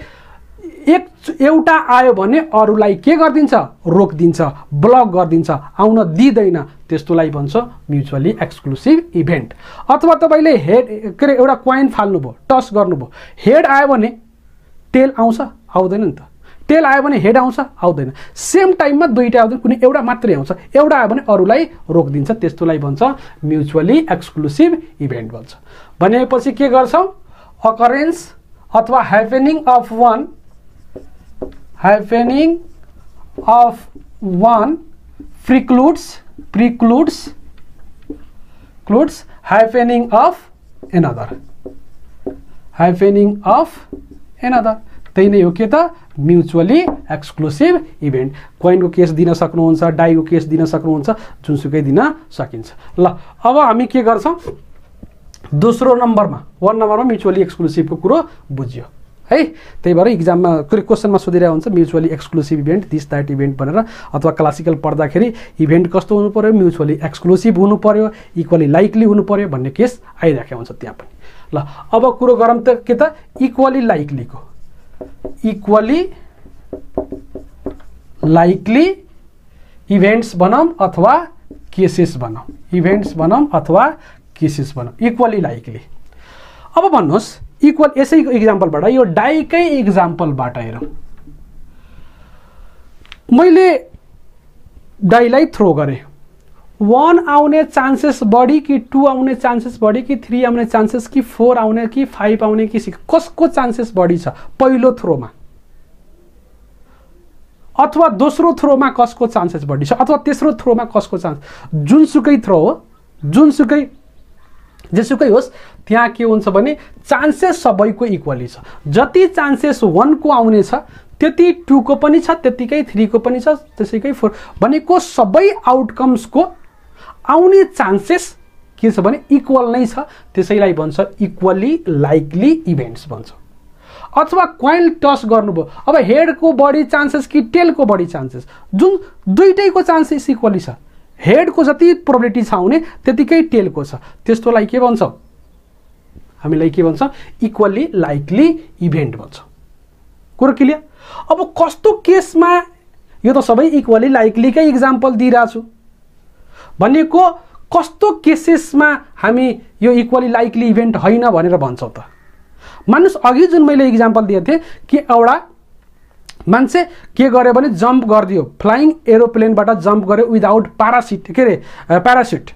एक एउटा आयो भने अरूलाई के गर्दिन्छ रोक्दिन्छ ब्लक गर्दिन्छ आउन दिदैन त्यस्तोलाई भन्छ म्युचुअली एक्सक्लुसिभ इभेन्ट अथवा तपाईले हेड के एउटा क्वाइन फाल्नुभयो टस गर्नुभयो हेड आयो भने टेल आउँछ आउँदैन नि त टेल आयो भने हेड आउँछ आउँदैन सेम टाइममा दुईटा आउँदैन कुनै एउटा मात्रै आउँछ एउटा आयो भने अरूलाई रोक्दिन्छ त्यस्तोलाई भन्छ म्युचुअली एक्सक्लुसिभ इभेन्ट भन्छ भनेपछि के गर्छौं अकरेन्स अथवा happening of one happening of one precludes precludes precludes happening of another happening of another त्यही नै हो के त म्युचुअली एक्सक्लुसिभ इभेन्ट क्वाइनको केस दिन सक्नुहुन्छ डाइको केस दिन सक्नुहुन्छ जुनसुकै दिन सकिन्छ ल अब हामी के गर्छौं दोस्रो नम्बरमा एक नम्बरमा म्युचुअली एक्सक्लुसिभको कुरा बुझियो है त्यही भएर एक्जाममा क्वेशनमा सोधिरहेको हुन्छ mutually exclusive event this that event भनेर अथवा क्लासिकल पढ्दाखेरि इभेन्ट कस्तो हुनु पर्यो म्युचुअली एक्सक्लुसिभ हुनु पर्यो इक्वली लाइक्ली हुनु पर्यो भन्ने केस आइराखेको हुन्छ त्यहाँ पनि ल अब कुरा गरौँ त के त इक्वली लाइक्ली को इक्वली लाइक्ली इभेन्ट्स बनाऊँ अथवा केसेस बनाऊँ इभेन्ट्स बनाऊँ अथवा केसेस बनाऊँ इक्वली लाइक्ली अब भन्नुस् इक्वल यसैको एक्जाम्पलबाट यो डाइकै एक्जाम्पलबाट हेरौँ मैले डाइलाई थ्रो गरेँ वन आउने चान्सेस बढी कि टू आउने चान्सेस बढी कि थ्री आउने चान्सेस कि फोर आउने कि फाइभ आउने कि सिक्स कसको चान्सेस बढी छ पहिलो थ्रोमा अथवा दोस्रो थ्रोमा कसको चान्सेस बढी छ अथवा तेस्रो थ्रोमा कसको चान्स जुनसुकै थ्रो हो जुनसुकै जेसुकै होस् त्यहाँ के हुन्छ भने चान्सेस सबैको इक्वली छ जति चान्सेस वन को आउने छ त्यति टू को पनि छ त्यतिकै थ्री को पनि छ त्यसैकै फोर भनेको सबै आउटकम्स को आउने चान्सेस के छ भने इक्वल नै छ त्यसैलाई भन्छ इक्वली लाइक्ली इभेन्ट्स भन्छ अथवा क्वाइल टस गर्नुभयो अब हेड को बढी चान्सेस कि टेल को बढी चान्सेस जुन दुईटैको चान्सेस इक्वली छ हेड को जति प्रोबेबिलिटी छ हुने त्यतिकै टेल को छ त्यस्तोलाई के भन्छ हामीलाई के भन्छ इक्वली लाइकली इभेन्ट भन्छ। कुरा क्लियर? अब कस्तो केसमा यो त सबै इक्वली लाइकलीकै एक्जाम्पल दिइराछु भनेको कस्तो केसेसमा हामी यो इक्वली लाइकली इभेन्ट हैन भनेर भन्छौ त मानिस अघि जुन मैले एक्जाम्पल दिए थिए कि एउटा मान्छे के गर्यो भने जम्प गर्दियो फ्लाइङ एरोप्लेनबाट जम्प गर्यो विदाउट प्यारासिट के रे प्यारासुट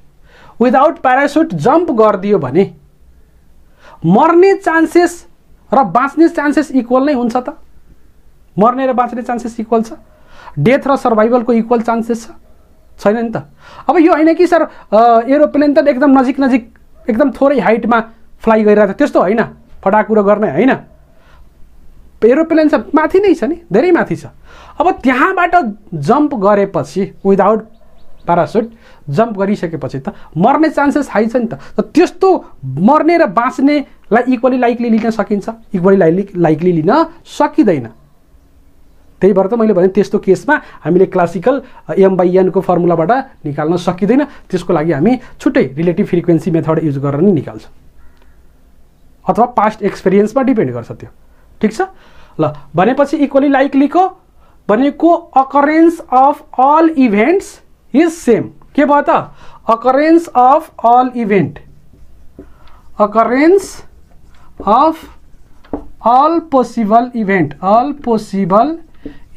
विदाउट प्यारासुट जम्प गर्दियो भने मर्ने चान्सेस र बाँच्ने चान्सेस इक्वल नै हुन्छ त? मर्ने र बाँच्ने चान्सेस इक्वल छ, डेथ र सर्भाइवल को इक्वल चान्सेस छैन नि त। अब यो हैन कि सर एरोप्लेन त एकदम नजिक नजिक एकदम थोरै हाइटमा फ्लाइ गरिरहेको त्यस्तो हैन, फटाकुरो गर्ने हैन, एरोप्लेन छ माथि नै छ नि, धेरै माथि छ। अब त्यहाँबाट जम्प गरेपछि विदाउट प्यारासुट जम्प गरिसकेपछि त मर्ने चान्सेस हाई छ नि त। त्यस्तो मर्ने र बाँच्नेलाई इक्वली लाइकली लिन सकिन्छ? इक्वली लाइकली लिन सकिँदैन। त्यही भएर त मैले भने त्यस्तो केसमा हामीले क्लासिकल एम बाई एन को फर्मुलाबाट निकाल्न सकिँदैन, त्यसको लागि हामी छुट्टै रिलेटिभ फ्रिक्वेन्सी मेथड युज गरेर नै निकाल्छौँ अथवा पास्ट एक्सपिरियन्समा डिपेन्ड गर्छ त्यो। ठीक छ ल, भनेपछि इक्वली लाइकली को भनेको occurrence of all events is same के भयो त? Occurrence of all event occurrence of all possible event all possible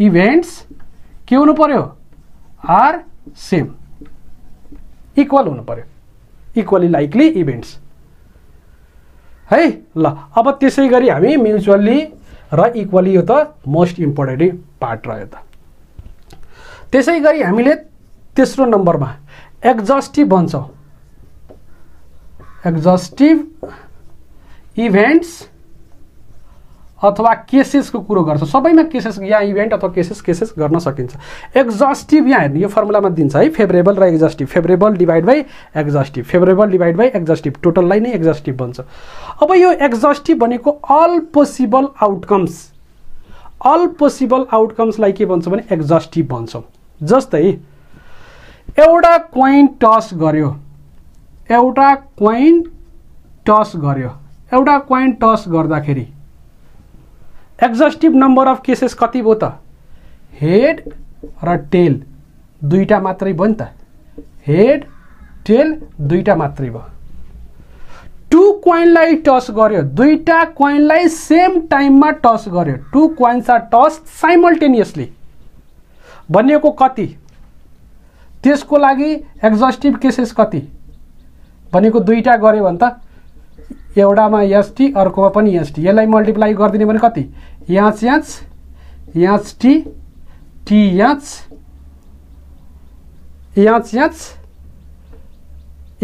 events के हुनु पर्यो आर सेम, इक्वल हुनु पर्यो, इक्वली लाइकली इभेन्ट्स है। ल अब त्यसै गरी हामी म्युचुअली र इक्वली यो त मोस्ट इम्पोर्टेन्ट पार्ट रह्यो त। त्यसै गरी हामीले तेस्रो नम्बरमा एक्जस्टिभ भन्छौँ। एक्जस्टिभ इभेन्ट्स अथवा केसेसको कुरो गर्छ, सबैमा केसेस या इभेन्ट अथवा केसेस केसेस गर्न सकिन्छ। एक्जस्टिभ यहाँ हेर्नु यो फर्मुलामा दिन्छ है, फेभरेबल र exhaustive, favourable divide by exhaustive, favourable divide by exhaustive, टोटललाई नै एक्जस्टिभ भन्छ। अब यो एक्जस्टिभ भनेको all possible outcomes, all possible आउटकम्सलाई के भन्छ भने एक्जस्टिभ भन्छौँ। जस्तै एउटा कोइन टस गर्यो, एउटा कोइन टस गर्यो, एउटा कोइन टस गर्दाखेरि एक्जस्टिभ नंबर अफ केसेस कति भयो त? हेड र टेल दुईटा मात्रै भयो नि त, हेड टेल दुईटा मात्रै भयो। टू क्वाइनलाई टस गर्यो, दुईटा क्वाइनलाई सेम टाइममा टस गर्यो, two coins are toss simultaneously बनेको कति? त्यसको लागि एक्जस्टिभ केसेस कति बनेको? दुईटा गर्यो भने त एउटामा एसटी अर्कोमा पनि एसटी, यसलाई मल्टिप्लाई गरिदिने भने कति? याच याच याच टी टी याच याच याच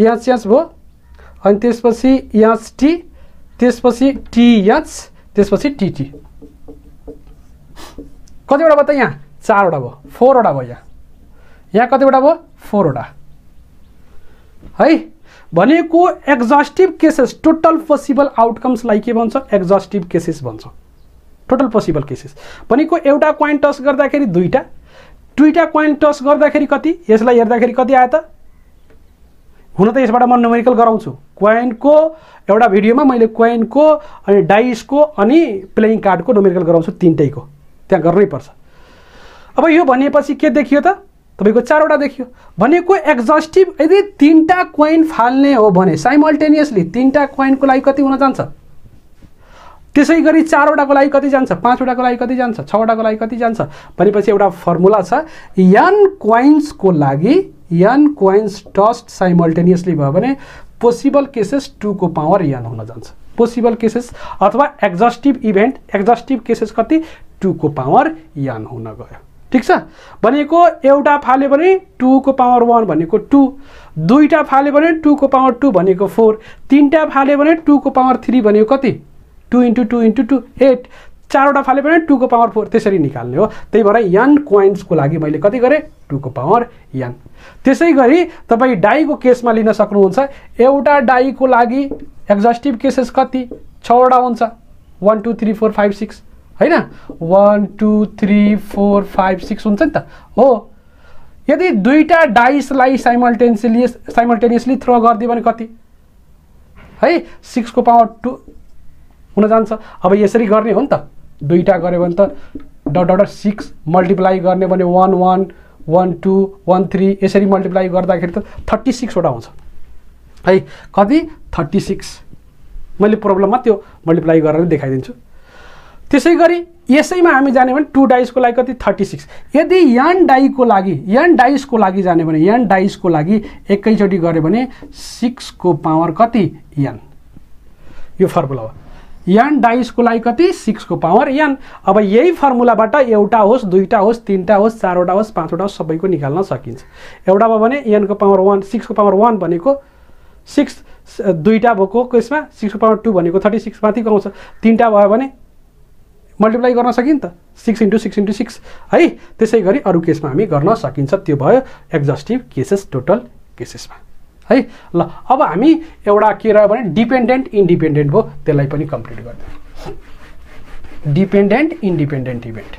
याच याच भयो, अनि त्यसपछि याच टी, त्यसपछि टी याच, त्यसपछि टीटी। कतिवटा भयो त यहाँ? चारवटा भयो, फोरवटा भयो। यहाँ यहाँ कतिवटा भयो? फोरवटा है। भनेको एक्जस्टिभ केसेस टोटल पोसिबल आउटकम्सलाई के भन्छ? एक्जस्टिभ केसेस भन्छ। टोटल पोसिबल केसेस भनेको एउटा कोइन टस गर्दाखेरि दुईटा, दुईटा कोइन टस गर्दाखेरि कति? यसलाई हेर्दाखेरि कति आयो त? हुन त यसबाट म न्युमेरिकल गराउँछु, कोइनको एउटा भिडियोमा मैले कोइनको अनि डाइसको अनि प्लेइङ कार्डको न्युमेरिकल गराउँछु, तीनटैको त्यहाँ गर्नैपर्छ। अब यो भनेपछि के देखियो त? तपाईको चारवटा देखियो। भनेको एक्जस्टिभ यदि तीनटा कोइन फाल्ने हो भने साइमल्टेनियसली तीनटा कोइनको लागि कति हुन जान्छ? त्यसै गरी चारवटाको लागि कति जान्छ? पाँचवटाको लागि कति जान्छ? छवटाको लागि कति जान्छ? भनेपछि एउटा फर्मुला छ, एन कोइन्सको लागि एन कोइन्स टस्ड साइमल्टेनियसली भयो भने पोसिबल केसेस टू को पावर एन हुन जान्छ। पोसिबल केसेस अथवा एक्जस्टिभ इभेन्ट एक्जस्टिभ केसेस कति? टू को पावर एन हुन गयो। ठीक छ, भनेको एउटा फाल्यो भने टू को पावर वन भनेको टू, दुईटा फाल्यो भने टू को पावर टू भनेको फोर, तीनटा फाल्यो भने टू को पावर थ्री भनेको कति? Two into two into two eight, चारवटा फाल्यो भने टू को पावर फोर, त्यसरी निकाल्ने हो। त्यही भएर एन कोइन्सको लागि मैले कति गरेँ? टू को पावर एन। त्यसै गरी तपाईँ डाइको केसमा लिन सक्नुहुन्छ, एउटा डाइको लागि एक्जस्टिभ केसेस कति? छवटा हुन्छ, one two three four five six हैन, one two three four five six हुन्छ नि त हो। यदि दुईटा डाइसलाई साइमल्टेनियसली साइमल्टेनियसली थ्रो गर्दियो भने कति है सिक्स को पावर टू हुन जान्छ। अब यसरी गर्ने हो नि त, दुईटा गरे भने त डट डट सिक्स मल्टिप्लाई गर्ने भने one one one two one three यसरी मल्टिप्लाई गर्दाखेरि त थर्टी सिक्सवटा हुन्छ है, कति थर्टी सिक्स। मैले प्रब्लममा त्यो मल्टिप्लाई गरेर देखाइदिन्छु। त्यसै गरी यसैमा हामी जाने भने टू डाइसको लागि कति थर्टी सिक्स। यदि यान डाइको लागि यान डाइसको लागि जाने भने यान डाइसको लागि एकैचोटि गऱ्यो भने सिक्स को पावर कति यान, यो फर्मुला हो यान डाइसको लागि कति सिक्स को पावर यान। अब यही फर्मुलाबाट एउटा होस् दुईटा होस् तीनटा होस् चारवटा होस् पाँचवटा होस् सबैको निकाल्न सकिन्छ। एउटा भयो भने यान को पावर वन, सिक्स को पावर वन भनेको सिक्स, दुईटा भएको केसमा सिक्स को पावर टू भनेको थर्टी सिक्स माथि आउँछ, तीनटा भयो भने मल्टिप्लाई गर्न सकिन्छ six into six into six है। त्यसै गरी अरु केसमा हामी गर्न सकिन्छ। त्यो भयो एग्जस्टिभ केसेस टोटल केसेसमा है। ल अब हामी एउटा के रह्यो भने डिपेन्डेन्ट इन्डिपेन्डेन्ट भयो, त्यसलाई पनि कम्प्लिट गर्दै dependent independent event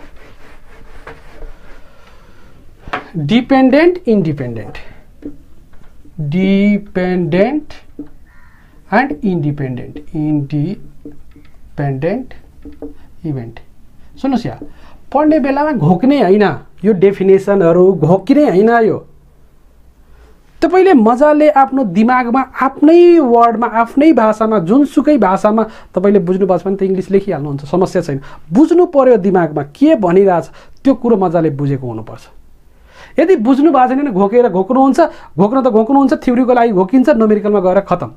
dependent independent dependent and independent independent event. सुन्नुहोस् यहाँ पढ्ने बेलामा घोक्ने हैन, यो डेफिनेसनहरु घोक्ने हैन, यो तपाईले मजाले आफ्नो दिमागमा आफ्नै वर्डमा आफ्नै भाषामा जुनसुकै भाषामा तपाईले बुझ्नु पर्छ भने त इंग्लिश लेखिहाल्नुहुन्छ, समस्या छैन। बुझ्नु पर्यो दिमागमा के भनिराछ त्यो कुरा मजाले बुझेको हुनुपर्छ। यदि बुझ्नु भएको छैन भने घोकेर घोक्नुहुन्छ, घोक्न त घोक्नुहुन्छ, थ्योरीको लागि घोकिन्छ, न्यूमेरिकलमा गएर खतम।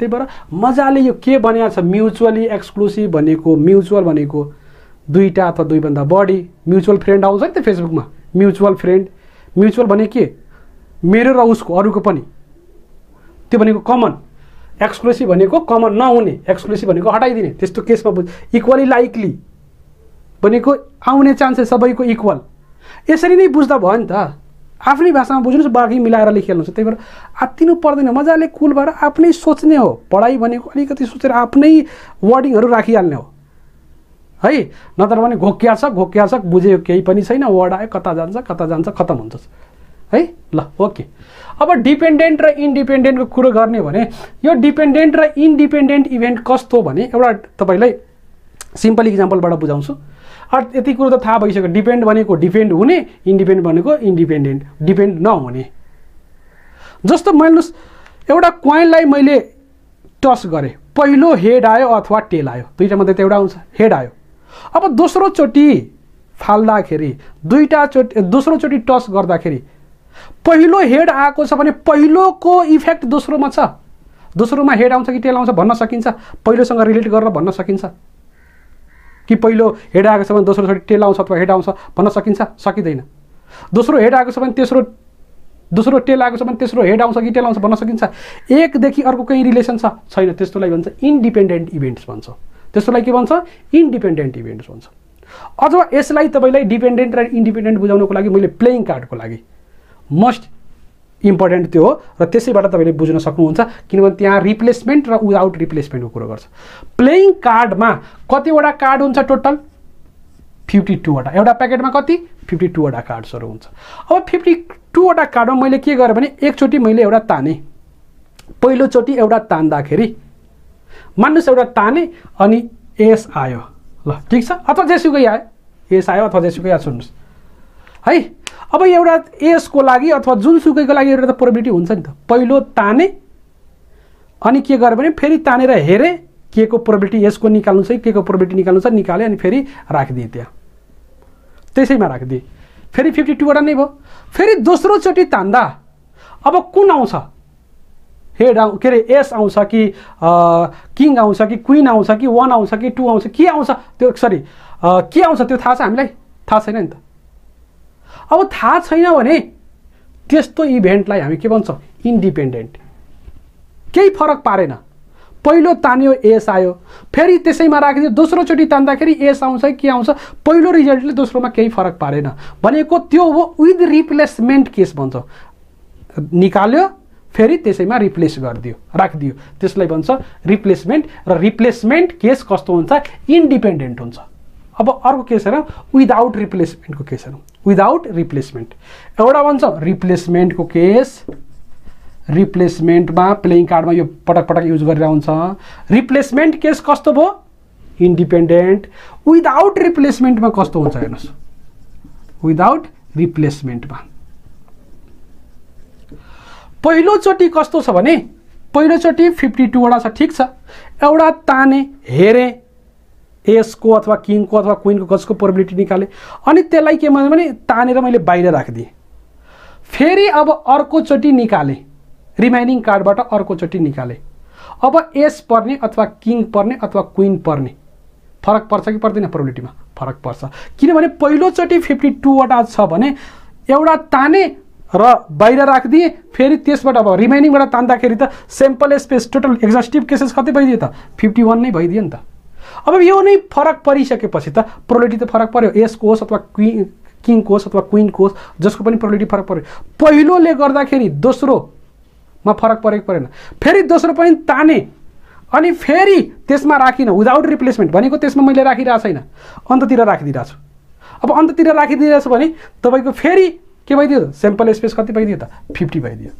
त्यही भएर मजाले यो के बनेको छ म्युचुअली एक्सक्लुसिभ भनेको, म्युचुअल भनेको दुईटा अथवा दुई भन्दा बढी म्युचुअल फ्रेन्ड आउँछ नि त फेसबुकमा, म्युचुअल फ्रेन्ड म्युचुअल भने के मेरो र उसको अरूको पनि, त्यो भनेको कमन, एक्सक्लुसिभ भनेको कमन नहुने, एक्सक्लुसिभ भनेको हटाइदिने। त्यस्तो केसमा बुझ इक्वली लाइकली भनेको आउने चान्सेस सबैको इक्वल, यसरी नै बुझ्दा भयो नि त। आफ्नै भाषामा बुझ्नुहोस्, बाँकी मिलाएर लेखिहाल्नुहुन्छ। त्यही भएर आत्तिनु पर्दैन, मजाले कुल भएर आफ्नै सोच्ने हो। पढाइ भनेको अलिकति सोचेर आफ्नै वर्डिङहरू राखिहाल्ने हो है, नत्र भने घोक्या छ घोक्या छ, बुझ्यो केही पनि छैन, वर्ड आयो कता जान्छ कता जान्छ खतम हुन्छ है। ल ओके, अब डिपेन्डेन्ट र इन्डिपेन्डेन्टको कुरो गर्ने भने यो डिपेन्डेन्ट र इन्डिपेन्डेन्ट इभेन्ट कस्तो भने एउटा तपाईलाई सिम्पल इक्जाम्पलबाट बुझाउँछु। अर्थ यति कुरो त थाहा भइसक्यो, डिपेन्ड भनेको डिपेन्ड हुने, इन्डिपेन्डेन्ट भनेको इन्डिपेन्डेन्ट डिपेन्ड नहुने। जस्तो मान्नुहोस् एउटा क्वाइनलाई मैले टस गरेँ, पहिलो हेड आयो अथवा टेल आयो, दुईटा मात्रै त एउटा आउँछ, हेड आयो। अब दोस्रोचोटि फाल्दाखेरि दुईटा चोटि दोस्रोचोटि टस गर्दाखेरि पहिलो हेड आएको छ भने पहिलोको इफेक्ट दोस्रोमा छ, दोस्रोमा हेड आउँछ कि टेल आउँछ भन्न सकिन्छ, पहिलोसँग रिलेट गरेर भन्न सकिन्छ कि पहिलो हेड आएको छ भने दोस्रोचोटि टेल आउँछ अथवा हेड आउँछ भन्न सकिन्छ, सकिँदैन। दोस्रो हेड आएको छ भने तेस्रो दोस्रो टेल आएको छ भने तेस्रो हेड आउँछ कि टेल आउँछ भन्न सकिन्छ, एकदेखि अर्को केही रिलेसन छ छैन, त्यस्तोलाई भन्छ इन्डिपेन्डेन्ट इभेन्ट्स भन्छ, त्यस्तोलाई के भन्छ इन्डिपेन्डेन्ट इभेन्ट्स भन्छ। अथवा यसलाई तपाईँलाई डिपेन्डेन्ट र इन्डिपेन्डेन्ट बुझाउनुको लागि मैले प्लेइङ कार्डको लागि मोस्ट इम्पोर्टेन्ट त्यो हो र त्यसैबाट तपाईँले बुझ्न सक्नुहुन्छ, किनभने त्यहाँ रिप्लेसमेन्ट र विदाउट रिप्लेसमेन्टको कुरो गर्छ। प्लेइङ कार्डमा कतिवटा कार्ड हुन्छ टोटल फिफ्टी टूवटा, एउटा प्याकेटमा कति फिफ्टी टूवटा कार्ड्सहरू हुन्छ। अब फिफ्टी टूवटा कार्डमा मैले के गरेँ भने एकचोटि मैले एउटा ताने, पहिलोचोटि एउटा तान्दाखेरि मान्नुहोस् एउटा ताने अनि एस आयो, ल ठिक छ, अथवा जेसुकै आयो एस आयो अथवा जेसुकै आयो, सुन्नुहोस् है। अब एउटा यसको लागि अथवा जुनसुकैको लागि एउटा त प्रोबेबिलिटी हुन्छ नि त, पहिलो ताने अनि के गर्यो भने फेरि तानेर हेरे के को प्रोबेबिलिटी यसको निकाल्नु छ के को प्रोबेबिलिटी निकाल्नु छ, निकाले अनि फेरि राखिदिए त्यहाँ, त्यसैमा राखिदिए, फेरि फिफ्टी टूवटा नै भयो। फेरि दोस्रोचोटि तान्दा अब कुन आउँछ, हेड आउ के अरे एस आउँछ कि किङ आउँछ कि क्विन आउँछ कि वान आउँछ कि टू आउँछ के आउँछ त्यो सरी के आउँछ त्यो थाहा छ हामीलाई, थाहा छैन नि त। अब थाहा छैन भने त्यस्तो इभेन्टलाई हामी के भन्छौँ इन्डिपेन्डेन्ट, केही फरक पारेन। पहिलो तान्यो एस आयो, फेरि त्यसैमा राखिदियो, दोस्रोचोटि तान्दाखेरि एस आउँछ कि आउँछ, पहिलो रिजल्टले दोस्रोमा केही फरक पारेन भनेको त्यो हो विथ रिप्लेसमेन्ट केस भन्छ, निकाल्यो फेरि त्यसैमा रिप्लेस गरिदियो राखिदियो, त्यसलाई भन्छ रिप्लेसमेन्ट। र रिप्लेसमेन्ट केस कस्तो हुन्छ इन्डिपेन्डेन्ट हुन्छ। अब अर्को के छ र विदाउट रिप्लेसमेन्ट को केस हेरौं। विदाउट रिप्लेसमेन्ट एउटा भन्छ रिप्लेसमेन्ट को केस, रिप्लेसमेन्ट मा प्लेइङ कार्डमा यो पटक पटक युज गरिरा हुन्छ। रिप्लेसमेन्ट केस कस्तो भो इन्डिपेन्डेन्ट। विदाउट रिप्लेसमेन्ट मा कस्तो हुन्छ हेर्नुस्, विदाउट रिप्लेसमेन्ट मा पहिलो चोटी कस्तो छ भने पहिलो चोटी बावन वटा छ, ठीक छ। एउटा ताने हेरे एस को अथवा किंग को अथवा क्वीन को कसको प्रोबेबिलिटी निकाले अनि त्यसलाई के भने तानेर मैले बाहिर राखदिए। फेरि अब अर्को चोटी निकाले, रिमेनिङ कार्डबाट अर्को चोटी निकाले। अब एस पर्ने अथवा किंग पर्ने अथवा क्वीन पर्ने फरक पर्छ कि पर्दैन? प्रोबेबिलिटीमा फरक पर्छ, किनभने पहिलो चोटी बावन वटा छ भने एउटा ताने र बाहिर राखदिए। फेरि त्यसबाट अब रिमेनिङबाट तान्दाखेरि त sample space total exhaustive cases कति भइदिए त इक्यावन नै भइदिए नि त। अब यो नै फरक परिसकेपछि त प्रोबेबिलिटी त फरक पर्यो, एस कोस अथवा क्वीन किङ कोस अथवा क्वीन कोस जसको पनि प्रोबेबिलिटी फरक पर्यो। पहिलोले गर्दाखेरि दोस्रोमा फरक परेको परेन, फेरि दोस्रो पनि ताने अनि फेरि त्यसमा राखिन। विदाउट रिप्लेसमेन्ट भनेको त्यसमा मैले राखिरा छैन, अन्ततिर राखिदिरा छु। अब अन्ततिर राखिदिरा छु भने तपाईको फेरि के भइदियो त स्याम्पल स्पेस कति भइदियो त पचास भइदियो।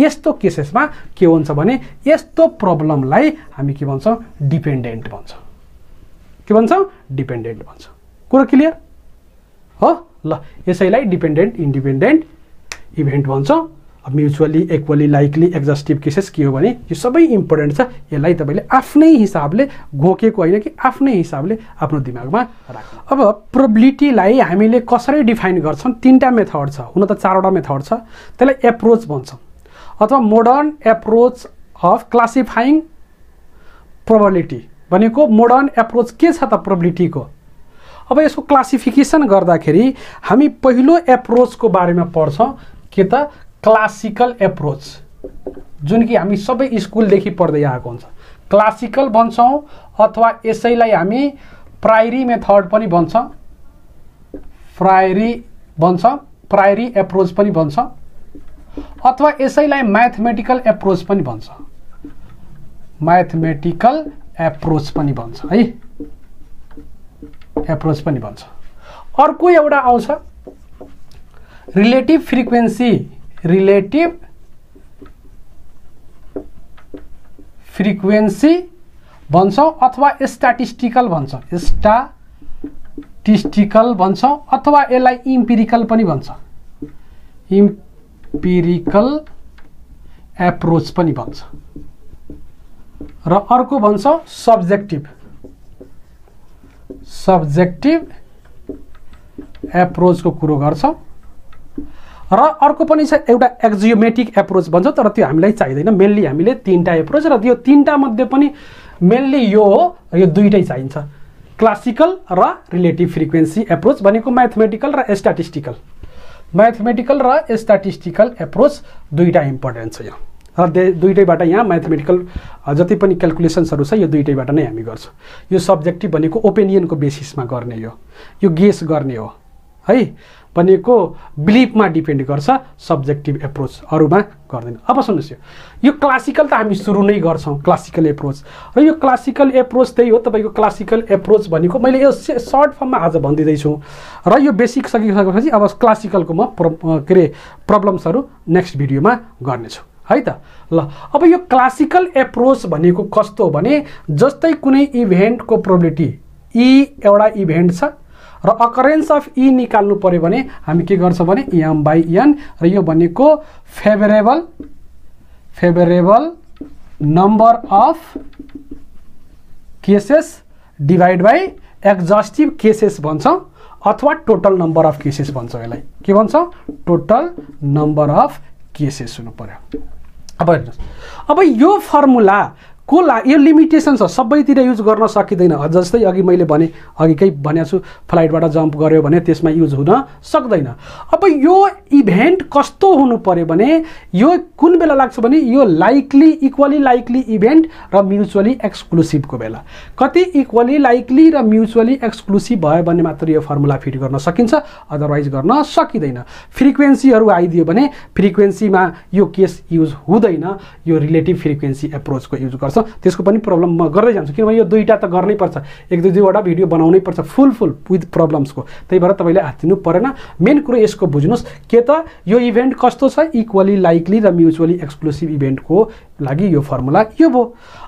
यस्तो केसेसमा के हुन्छ भने यस्तो प्रब्लमलाई हामी के भन्छौं डिपेन्डेन्ट भन्छौं। के भन्छौं? डिपेन्डेन्ट भन्छौं। कुरा क्लियर हो? ल यसैलाई डिपेन्डेन्ट इन्डिपेन्डेन्ट इभेन्ट भन्छौं। अब mutually equally likely exhaustive cases के हो भने यो सबै इम्पोर्टेन्ट छ। यसलाई तपाईले आफ्नै हिसाबले घोकेको हैन कि आफ्नै हिसाबले आफ्नो दिमागमा राख्नु। अब प्रोबेबिलिटीलाई हामीले कसरी डिफाइन गर्छौं? तीनटा मेथड छ, हुन त चारवटा मेथड छ। त्यसलाई एप्रोच भन्छौं अथवा modern approach of classifying probability भनेको मोडर्न एप्रोच के छ त प्रोबेबिलिटी को। अब यसको क्लासिफिकेसन गर्दाखेरि हामी पहिलो एप्रोच को बारेमा पढ्छौं के त क्लासिकल एप्रोच, जुन कि हामी सबै स्कूल देखि पढ्दै आएको हुन्छ। क्लासिकल भन्छौं अथवा यसैलाई हामी प्रायरी मेथड पनि भन्छौं, प्रायरी भन्छौं, प्रायरी एप्रोच पनि भन्छौं अथवा यसैलाई मैथमेटिकल एप्रोच पनि भन्छ, मैथमेटिकल एप्रोच पनि भन्छ है, एप्रोच पनि भन्छ। अर्को एउटा आउँछ रिलेटिभ फ्रिक्वेन्सी, रिलेटिभ फ्रिक्वेन्सी भन्छौं अथवा स्टैटिस्टिकल भन्छौं, स्टैटिस्टिकल भन्छौं अथवा यसलाई इम्पिरिकल पनि भन्छ, इम् इम्पिरिकल एप्रोच पनि भन्छ। र अर्को भन्छ सब्जेक्टिभ, सब्जेक्टिभ एप्रोचको कुरा गर्छ। र अर्को पनि छ एउटा एक्जियोमेटिक एप्रोच भन्छ, तर त्यो हामीलाई चाहिदैन। मेनली हामीले तीनटा एप्रोच र यो तीनटा मध्ये पनि मेनली यो हो, यो दुईटै चाहिन्छ। क्लासिकल र रिलेटिभ फ्रिक्वेन्सी एप्रोच भनेको म्याथमेटिकल र स्ट्याटिस्टिकल, मैथमेटिकल र स्टैटिस्टिकल एप्रोच दुईटा इम्पोर्टेन्ट छ यहाँ। र दुईटैबाट यहाँ मैथमेटिकल जति पनि क्याल्कुलेसन्सहरु छ यो दुईटैबाट नै हामी गर्छौं। यो सब्जेक्टिभ भनेको ओपिनियनको बेसिसमा गर्ने, यो यो गेस गर्ने हो है, भनेको बिलिफमा डिपेन्ड गर्छ। सब्जेक्टिभ एप्रोच अरुमा गर्दैन। अब सुन्नुस् यो यो क्लासिकल त हामी सुरु नै गर्छौं, क्लासिकल एप्रोच। र यो क्लासिकल एप्रोच त्यही हो तपाईको क्लासिकल एप्रोच भनेको मैले यो सर्ट फर्ममा आज भन्दिदै छु र यो बेसिक सकिसकेपछि अब क्लासिकलको म के रे प्रब्लम्सहरु नेक्स्ट भिडियोमा गर्नेछु है त। ल अब यो क्लासिकल एप्रोच भनेको कस्तो हो भने जस्तै कुनै इभेन्टको प्रोबेबिलिटी ई एउटा इभेन्ट छ र अकरेन्स अफ ई निकाल्नु पर्यो भने हामी के गर्छौं भने एम बाई एन, र यो भनेको favourable favourable number of cases divide by exhaustive cases भन्छौं अथवा टोटल नम्बर अफ केसेस भन्छौं। यसलाई के भन्छौं? टोटल नम्बर अफ केसेस हुनु पर्यो। अब हेर्नुस् अब यो फर्मुला को ला यो लिमिटेसन छ, सबैतिर युज गर्न सकिँदैन। जस्तै अघि मैले भने अघिकै भनेको छु फ्लाइटबाट जम्प गर्यो भने त्यसमा युज हुन सक्दैन। अब यो इभेन्ट कस्तो हुनु पर्यो भने यो कुन बेला लाग्छ भने यो लाइकली इक्वली लाइकली इभेन्ट र म्युचुअली एक्सक्लुसिभको बेला। कति इक्वली लाइकली र म्युचुअली एक्सक्लुसिभ भयो भने मात्र यो फर्मुला फिट गर्न सकिन्छ, अदरवाइज गर्न सकिँदैन। फ्रिक्वेन्सीहरू आइदियो भने फ्रिक्वेन्सीमा यो केस युज हुँदैन, यो रिलेटिभ फ्रिक्वेन्सी एप्रोचको युज गर्छ। पर्छ त्यसको पनि प्रब्लम म गर्दै जान्छु किनभने यो दुईटा त गर्नै पर्छ एक दुई दुईवटा भिडियो बनाउनै पर्छ फुल फुल विथ प्रब्लम्सको त्यही भएर तपाईले हातिनु परेन मेन कुरा यसको बुझ्नुस् के त यो इभेन्ट कस्तो छ इक्वली लाइकली र म्युचुअली एक्सक्लुसिभ इभेन्टको लागि यो फर्मुला यो भो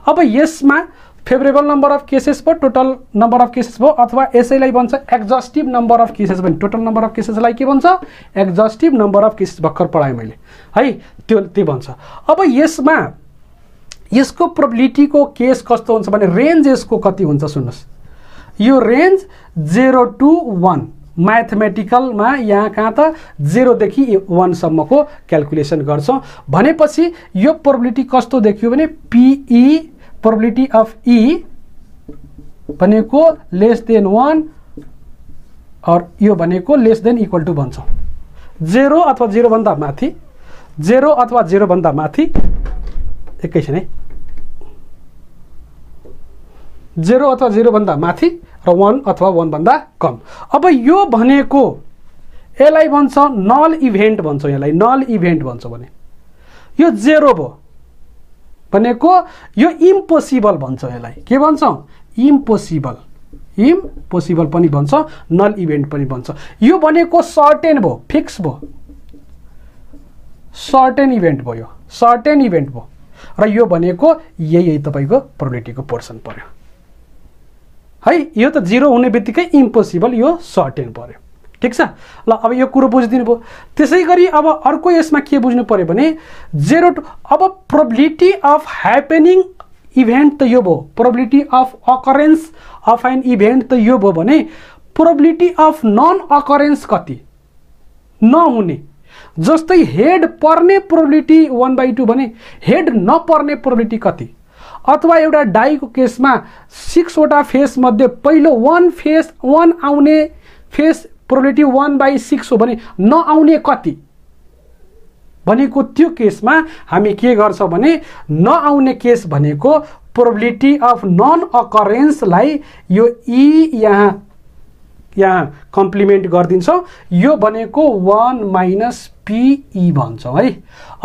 अब यसमा फेभरेबल नम्बर अफ केसेस भयो टोटल नम्बर अफ केसेस भयो अथवा यसैलाई भन्छ एक्जस्टिभ नम्बर अफ केसेस पनि टोटल नम्बर अफ केसेसलाई के भन्छ एक्जस्टिभ नम्बर अफ केसेस भक्कर पढाए मैले है त्यो त्यही भन्छ अब यसमा यसको प्रोबेबिलिटी को केस कस्तो हुन्छ भने रेन्ज यसको कति हुन्छ सुन्नुस् यो range zero to one mathematical मा यहाँ कहाँ त zero देखि one सम्म को क्याल्कुलेसन गर्छौं भनेपछि यो प्रोबेबिलिटी कस्तो देखियो भने P E probability of E भनेको लेस देन one और यो भनेको लेस देन इक्वल टु भन्छौं zero अथवा zero भन्दा माथि zero अथवा zero भन्दा माथि एकैछिन है zero अथवा zero भन्दा माथि र one अथवा one भन्दा कम अब यो भनेको एलाई भन्छ नल इभेन्ट भन्छ यसलाई नल इभेन्ट भन्छ भने यो zero भो भनेको यो इम्पोसिबल भन्छ यसलाई के भन्छौ इम्पोसिबल इम्पोसिबल पनि भन्छ नल इभेन्ट पनि भन्छ यो भनेको सर्टेन भो फिक्स भो सर्टेन इभेन्ट भयो सर्टेन इभेन्ट भो र यो भनेको यही यही तपाईको प्रोबेबिलिटी को पोर्सन पर्यो है यो त जीरो हुने बित्तिकै इम्पोसिबल यो सर्टेन पर्यो ठीक छ ल अब यो कुरा बुझिदिनु भो त्यसैगरी अब अर्को यसमा के बुझ्नु पर्यो भने जीरो अब प्रोबेबिलिटी अफ ह्यापनिङ इभेन्ट त यो भो probability of occurrence of an event त यो भो भने प्रोबेबिलिटी अफ नन अकरेन्स कति नहुने जस्तै हेड पर्ने प्रोबेबिलिटी one by two भने हेड नपर्ने प्रोबेबिलिटी कति अथवा एउटा डाई को केसमा six वटा फेस मध्ये पहिलो one फेस one आउने face probability one by six हो भने नआउने कति भनेको त्यो केसमा हामी के गर्छौं भने नआउने केस भनेको प्रोबेबिलिटी अफ नन अकरेन्स लाई यो ई यहाँ यहाँ कम्प्लिमेन्ट गर्दिन्छौं यो भनेको one minus P E भन्छौं है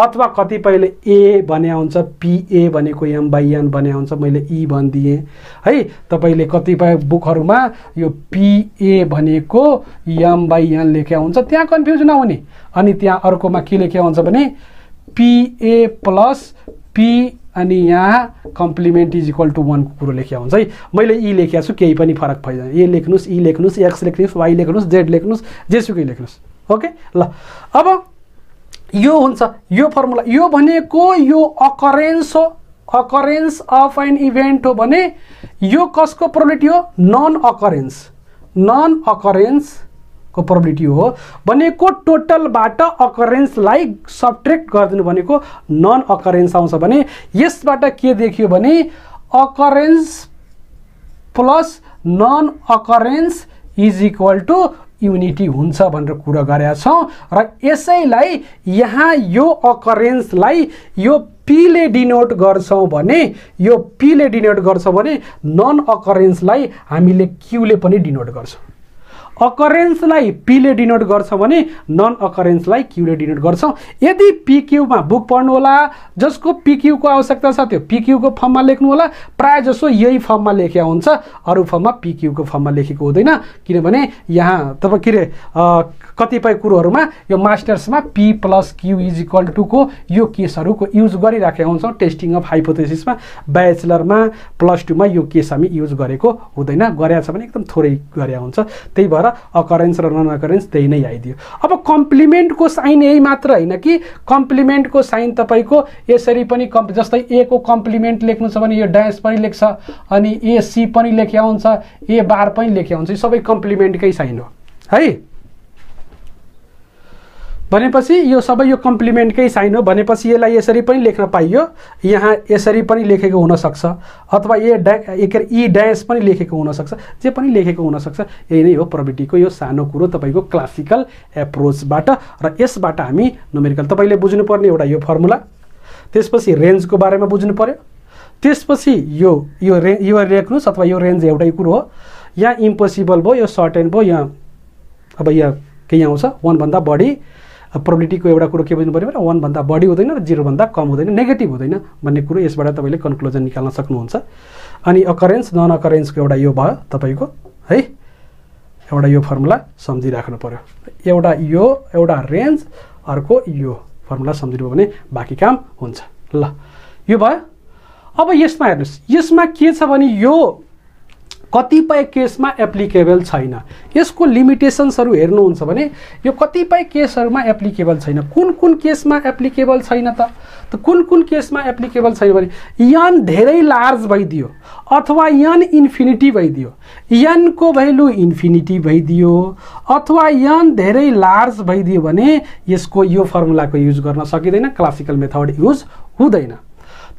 अथवा कतिपयले A भने आउँछ P A भनेको M by N भने आउँछ मैले E भनि दिए है तपाईले कतिपय बुकहरुमा यो P A भनेको M by N लेखे हुन्छ त्यहाँ कन्फ्युजन नहुने अनि त्यहाँ अर्कोमा के लेखे हुन्छ भने P A plus P अनि यहाँ complement is equal to one को कुरा लेख्या हुन्छ है मैले ई लेख्या छु केही पनि फरक पर्दैन ए लेख्नुस् ई लेख्नुस् x लेख्नुस् y लेख्नुस् z लेख्नुस् जेसुकै लेख्नुस् ओके ल अब यो हुन्छ यो फर्मुला यो भनेको यो अकरेन्स हो अकरेन्स अफ एन इभेन्ट हो भने यो कसको प्रोबेबिलिटी हो नन अकरेन्स नन अकरेन्स को प्रोबेबिलिटी हो भनेको टोटल बाट अकरेन्स लाई सबट्र्याक्ट गर्दिनु भनेको नन अकरेन्स आउँछ भने यसबाट के देखियो भने occurrence plus non occurrence is equal to unity हुन्छ भनेर कुरा गरेका छौं र यसैलाई यहाँ यो अकरेन्स लाई यो P ले डिनोट गर्छौं भने यो P ले डिनोट गर्छौं भने नन अकरेन्स लाई हामीले Q ले पनि डिनोट गर्छौं अकरेन्स लाई P ले डिनोट गर्छौं भने नन अकरेन्स लाई Q ले डिनोट गर्छौं यदि P Q मा बुक पढ्नु होला जसको P Q को आवश्यकता छ त्यो P Q को फर्ममा लेख्नु होला प्राय जसो यही फर्ममा लेख्या हुन्छ अरु फर्ममा P Q को फर्ममा लेखेको हुँदैन किनभने यहाँ तब के रे कतिपय कुरोहरुमा यो मास्टर्समा P plus Q is equal to को यो केसहरुको युज गरिराखेका हुन्छौं टेस्टिङ अफ हाइपोथेसिसमा ब्याचलरमा प्लस two मा यो केस हामी युज गरेको हुँदैन गरेया छ भने एकदम थोरै गरेया हुन्छ त्यही भएर अकरेन्स र नन अकरेन्स त्यही नै आइदियो अब कम्प्लिमेन्ट को साइन यही मात्र हैन कि कम्प्लिमेन्ट को साइन तपाईको यसरी पनि जस्तै ए को कम्प्लिमेन्ट लेख्नु छ भने यो ड्याश पनि लेख्छ अनि ए सी पनि लेख्या हुन्छ ए बार पनि लेख्या हुन्छ सबै कम्प्लिमेन्टकै साइन हो है भनेपछि यो सबै यो कम्प्लिमेन्टकै साइन हो भनेपछि यसलाई यसरी पनि लेख्न पाइयो यहाँ यसरी पनि लेखेको हुन सक्छ अथवा ए एकर ई ड्याश पनि लेखेको हुन सक्छ जे पनि लेखेको हुन सक्छ यही नै हो प्रोबेबिलिटीको यो सानो कुरो तपाईको क्लासिकल एप्रोचबाट र यसबाट हामी न्यूमेरिकल तपाईले बुझ्नु पर्ने एउटा यो फर्मुला त्यसपछि रेन्ज को बारेमा बुझ्नु पर्यो त्यसपछि यो यो यो लेख्नुस् अथवा यो रेन्ज एउटै कुरो हो यहाँ इम्पोसिबल भो यो सर्टेन भो यहाँ अब यहाँ के आउँछ one भन्दा बढी प्रोबेबिलिटी को एउटा कुरा के बुझ्नु पर्यो भने वन भन्दा बढी हुँदैन र जीरो भन्दा कम हुँदैन, नेगेटिभ हुँदैन भन्ने कुरा यसबाट तपाईले कन्क्लुजन निकाल्न सक्नुहुन्छ। अनि अकरेन्स नन अकरेन्स को एउटा यो भयो तपाईको है, एउटा यो फर्मुला सम्झिराख्नु पर्यो, एउटा यो एउटा रेन्ज अर्को यो फर्मुला सम्झिनु भने बाकी काम हुन्छ। ल यो भयो। अब यसमा हेर्नुस्, यसमा के छ भने यो कतिपय केसमा एप्लिकेबल छैन, यसको लिमिटेशन्सहरु हेर्नुहुन्छ भने यो कतिपय केसहरुमा एप्लिकेबल छैन। कुन कुन केसमा एप्लिकेबल छैन त त कुन कुन केसमा एप्लिकेबल छैन भने n धेरै लार्ज भइदियो अथवा n इन्फिनिटी भइदियो, n को भ्यालु इन्फिनिटी भइदियो अथवा n धेरै लार्ज भइदियो भने यसको यो फर्मुलाको युज गर्न सकिदैन, क्लासिकल मेथड युज हुँदैन।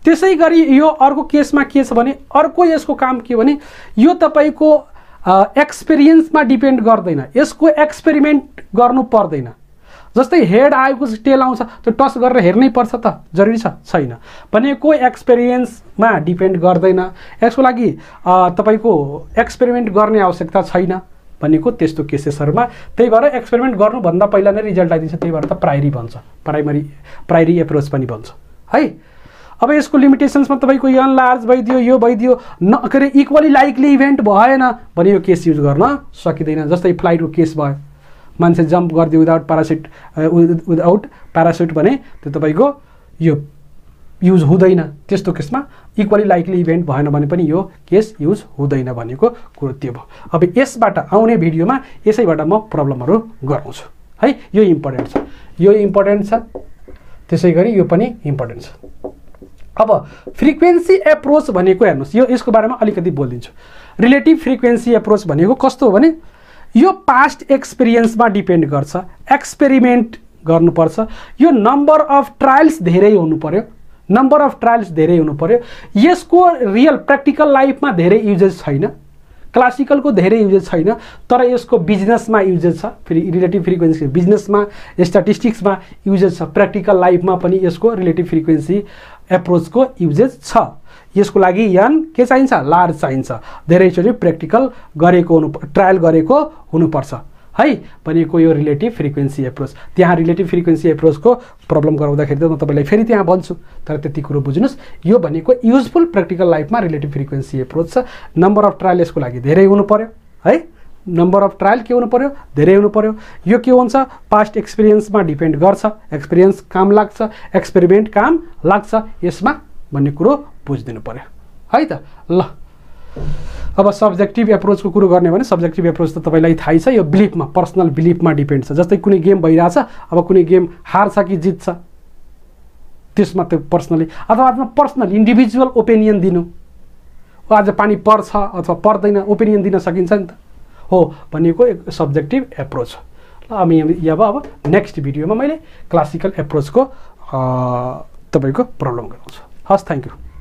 त्यसैगरी यो अर्को केसमा के छ भने अर्को यसको काम के भने यो तपाईको एक्सपेरियन्समा डिपेन्ड गर्दैन, यसको एक्सपेरिमेन्ट गर्नु पर्दैन। जस्तै हेड आएपछि टेल आउँछ त्यो टच गरेर हेर्नै पर्छ त जरुरी छ छैन, भनेको एक्सपेरियन्समा डिपेन्ड गर्दैन, यसको लागि तपाईको एक्सपेरिमेन्ट गर्ने आवश्यकता छैन भनेको त्यस्तो केसेसहरुमा। त्यही भएर एक्सपेरिमेन्ट गर्नु भन्दा पहिला नै रिजल्ट आइदिन्छ, त्यही भएर त प्राइमरी भन्छ, प्राइमरी प्राइमरी एप्रोच पनि भन्छ है। अब इसको लिमिटेशन्स में तपाईको n लार्ज भइदियो यो भइदियो न के अरे इक्वली लाइक्ली इभेन्ट भएन भने यो केस युज गर्न सकिदैन। जस्तै फ्लाइटको केस भयो, मान्छे जम्प गर्दियो विदाउट प्यारासुट, विदाउट प्यारासुट भने त्यो तपाईको यो युज हुँदैन, त्यस्तो केसमा इक्वली लाइक्ली इभेन्ट भएन भने पनि यो केस युज हुँदैन भनेको कुरा त्यो भयो। अब यसबाट आउने भिडियोमा यसैबाट म प्रब्लमहरु गराउँछु है, यो इम्पोर्टेन्ट छ, यो इम्पोर्टेन्ट छ, त्यसैगरी यो पनि इम्पोर्टेन्ट छ। अब फ्रिक्वेन्सी एप्रोच भनेको हेर्नुस्, यो यसको बारेमा अलिकति बोलिदिन्छु। रिलेटिभ फ्रिक्वेन्सी एप्रोच भनेको कस्तो हो भने यो पास्ट एक्सपिरियन्समा डिपेन्ड गर्छ, एक्सपेरिमेन्ट गर्नुपर्छ, यो नम्बर अफ ट्रायल्स धेरै हुनु पर्यो, नम्बर अफ ट्रायल्स धेरै हुनु पर्यो, यसको रियल प्र्याक्टिकल लाइफमा धेरै युजेज छैन, क्लासिकलको धेरै युजेज छैन, तर यसको बिजनेसमा युजेज छ। फेरि रिलेटिभ फ्रिक्वेन्सी बिजनेसमा, स्ट्याटिस्टिक्समा युजेज छ, प्र्याक्टिकल लाइफमा पनि यसको रिलेटिभ फ्रिक्वेन्सी एप्रोचको युजेज छ। यसको लागि एन के चाहिन्छ, लार्ज चाहिन्छ, धेरैचोटि प्र्याक्टिकल गरेको हुनु, ट्रायल गरेको हुनुपर्छ है भनेको यो रिलेटिभ फ्रिक्वेन्सी एप्रोच। त्यहाँ रिलेटिभ फ्रिक्वेन्सी एप्रोचको प्रब्लम गराउँदाखेरि त म तपाईँलाई फेरि त्यहाँ भन्छु, तर त्यति कुरो बुझ्नुहोस् यो भनेको युजफुल प्र्याक्टिकल लाइफमा रिलेटिभ फ्रिक्वेन्सी एप्रोच छ। नम्बर अफ ट्रायल यसको लागि धेरै हुनु पर्यो है, नम्बर अफ ट्रायल के हुनु पर्यो धेरै हुनु पर्यो, यो के हुन्छ पास्ट एक्सपिरियन्समा डिपेन्ड गर्छ, एक्सपिरियन्स काम लाग्छ, एक्सपेरिमेन्ट काम लाग्छ यसमा भन्ने कुरो बुझिदिनु पर्यो है त। ल अब सब्जेक्टिभ एप्रोचको कुरो गर्ने भने सब्जेक्टिभ एप्रोच त तपाईलाई थाहै छ, यो बिलिफमा, पर्सनल बिलिफमा डिपेन्ड छ। जस्तै कुनै गेम भइरहेछ, अब कुनै गेम हार्छ कि जित्छ त्यसमा त्यो पर्सनली अथवा आफ्नो पर्सनल इन्डिभिजुअल ओपिनियन दिनु, आज पानी पर्छ अथवा पर्दैन ओपिनियन दिन सकिन्छ नि त हो भनेको एक सब्जेक्टिभ एप्रोच हो। हामी अब अब नेक्स्ट भिडियोमा मैले क्लासिकल एप्रोचको तपाईको प्रब्लम गराउँछु। हस्, थ्याङ्क यू।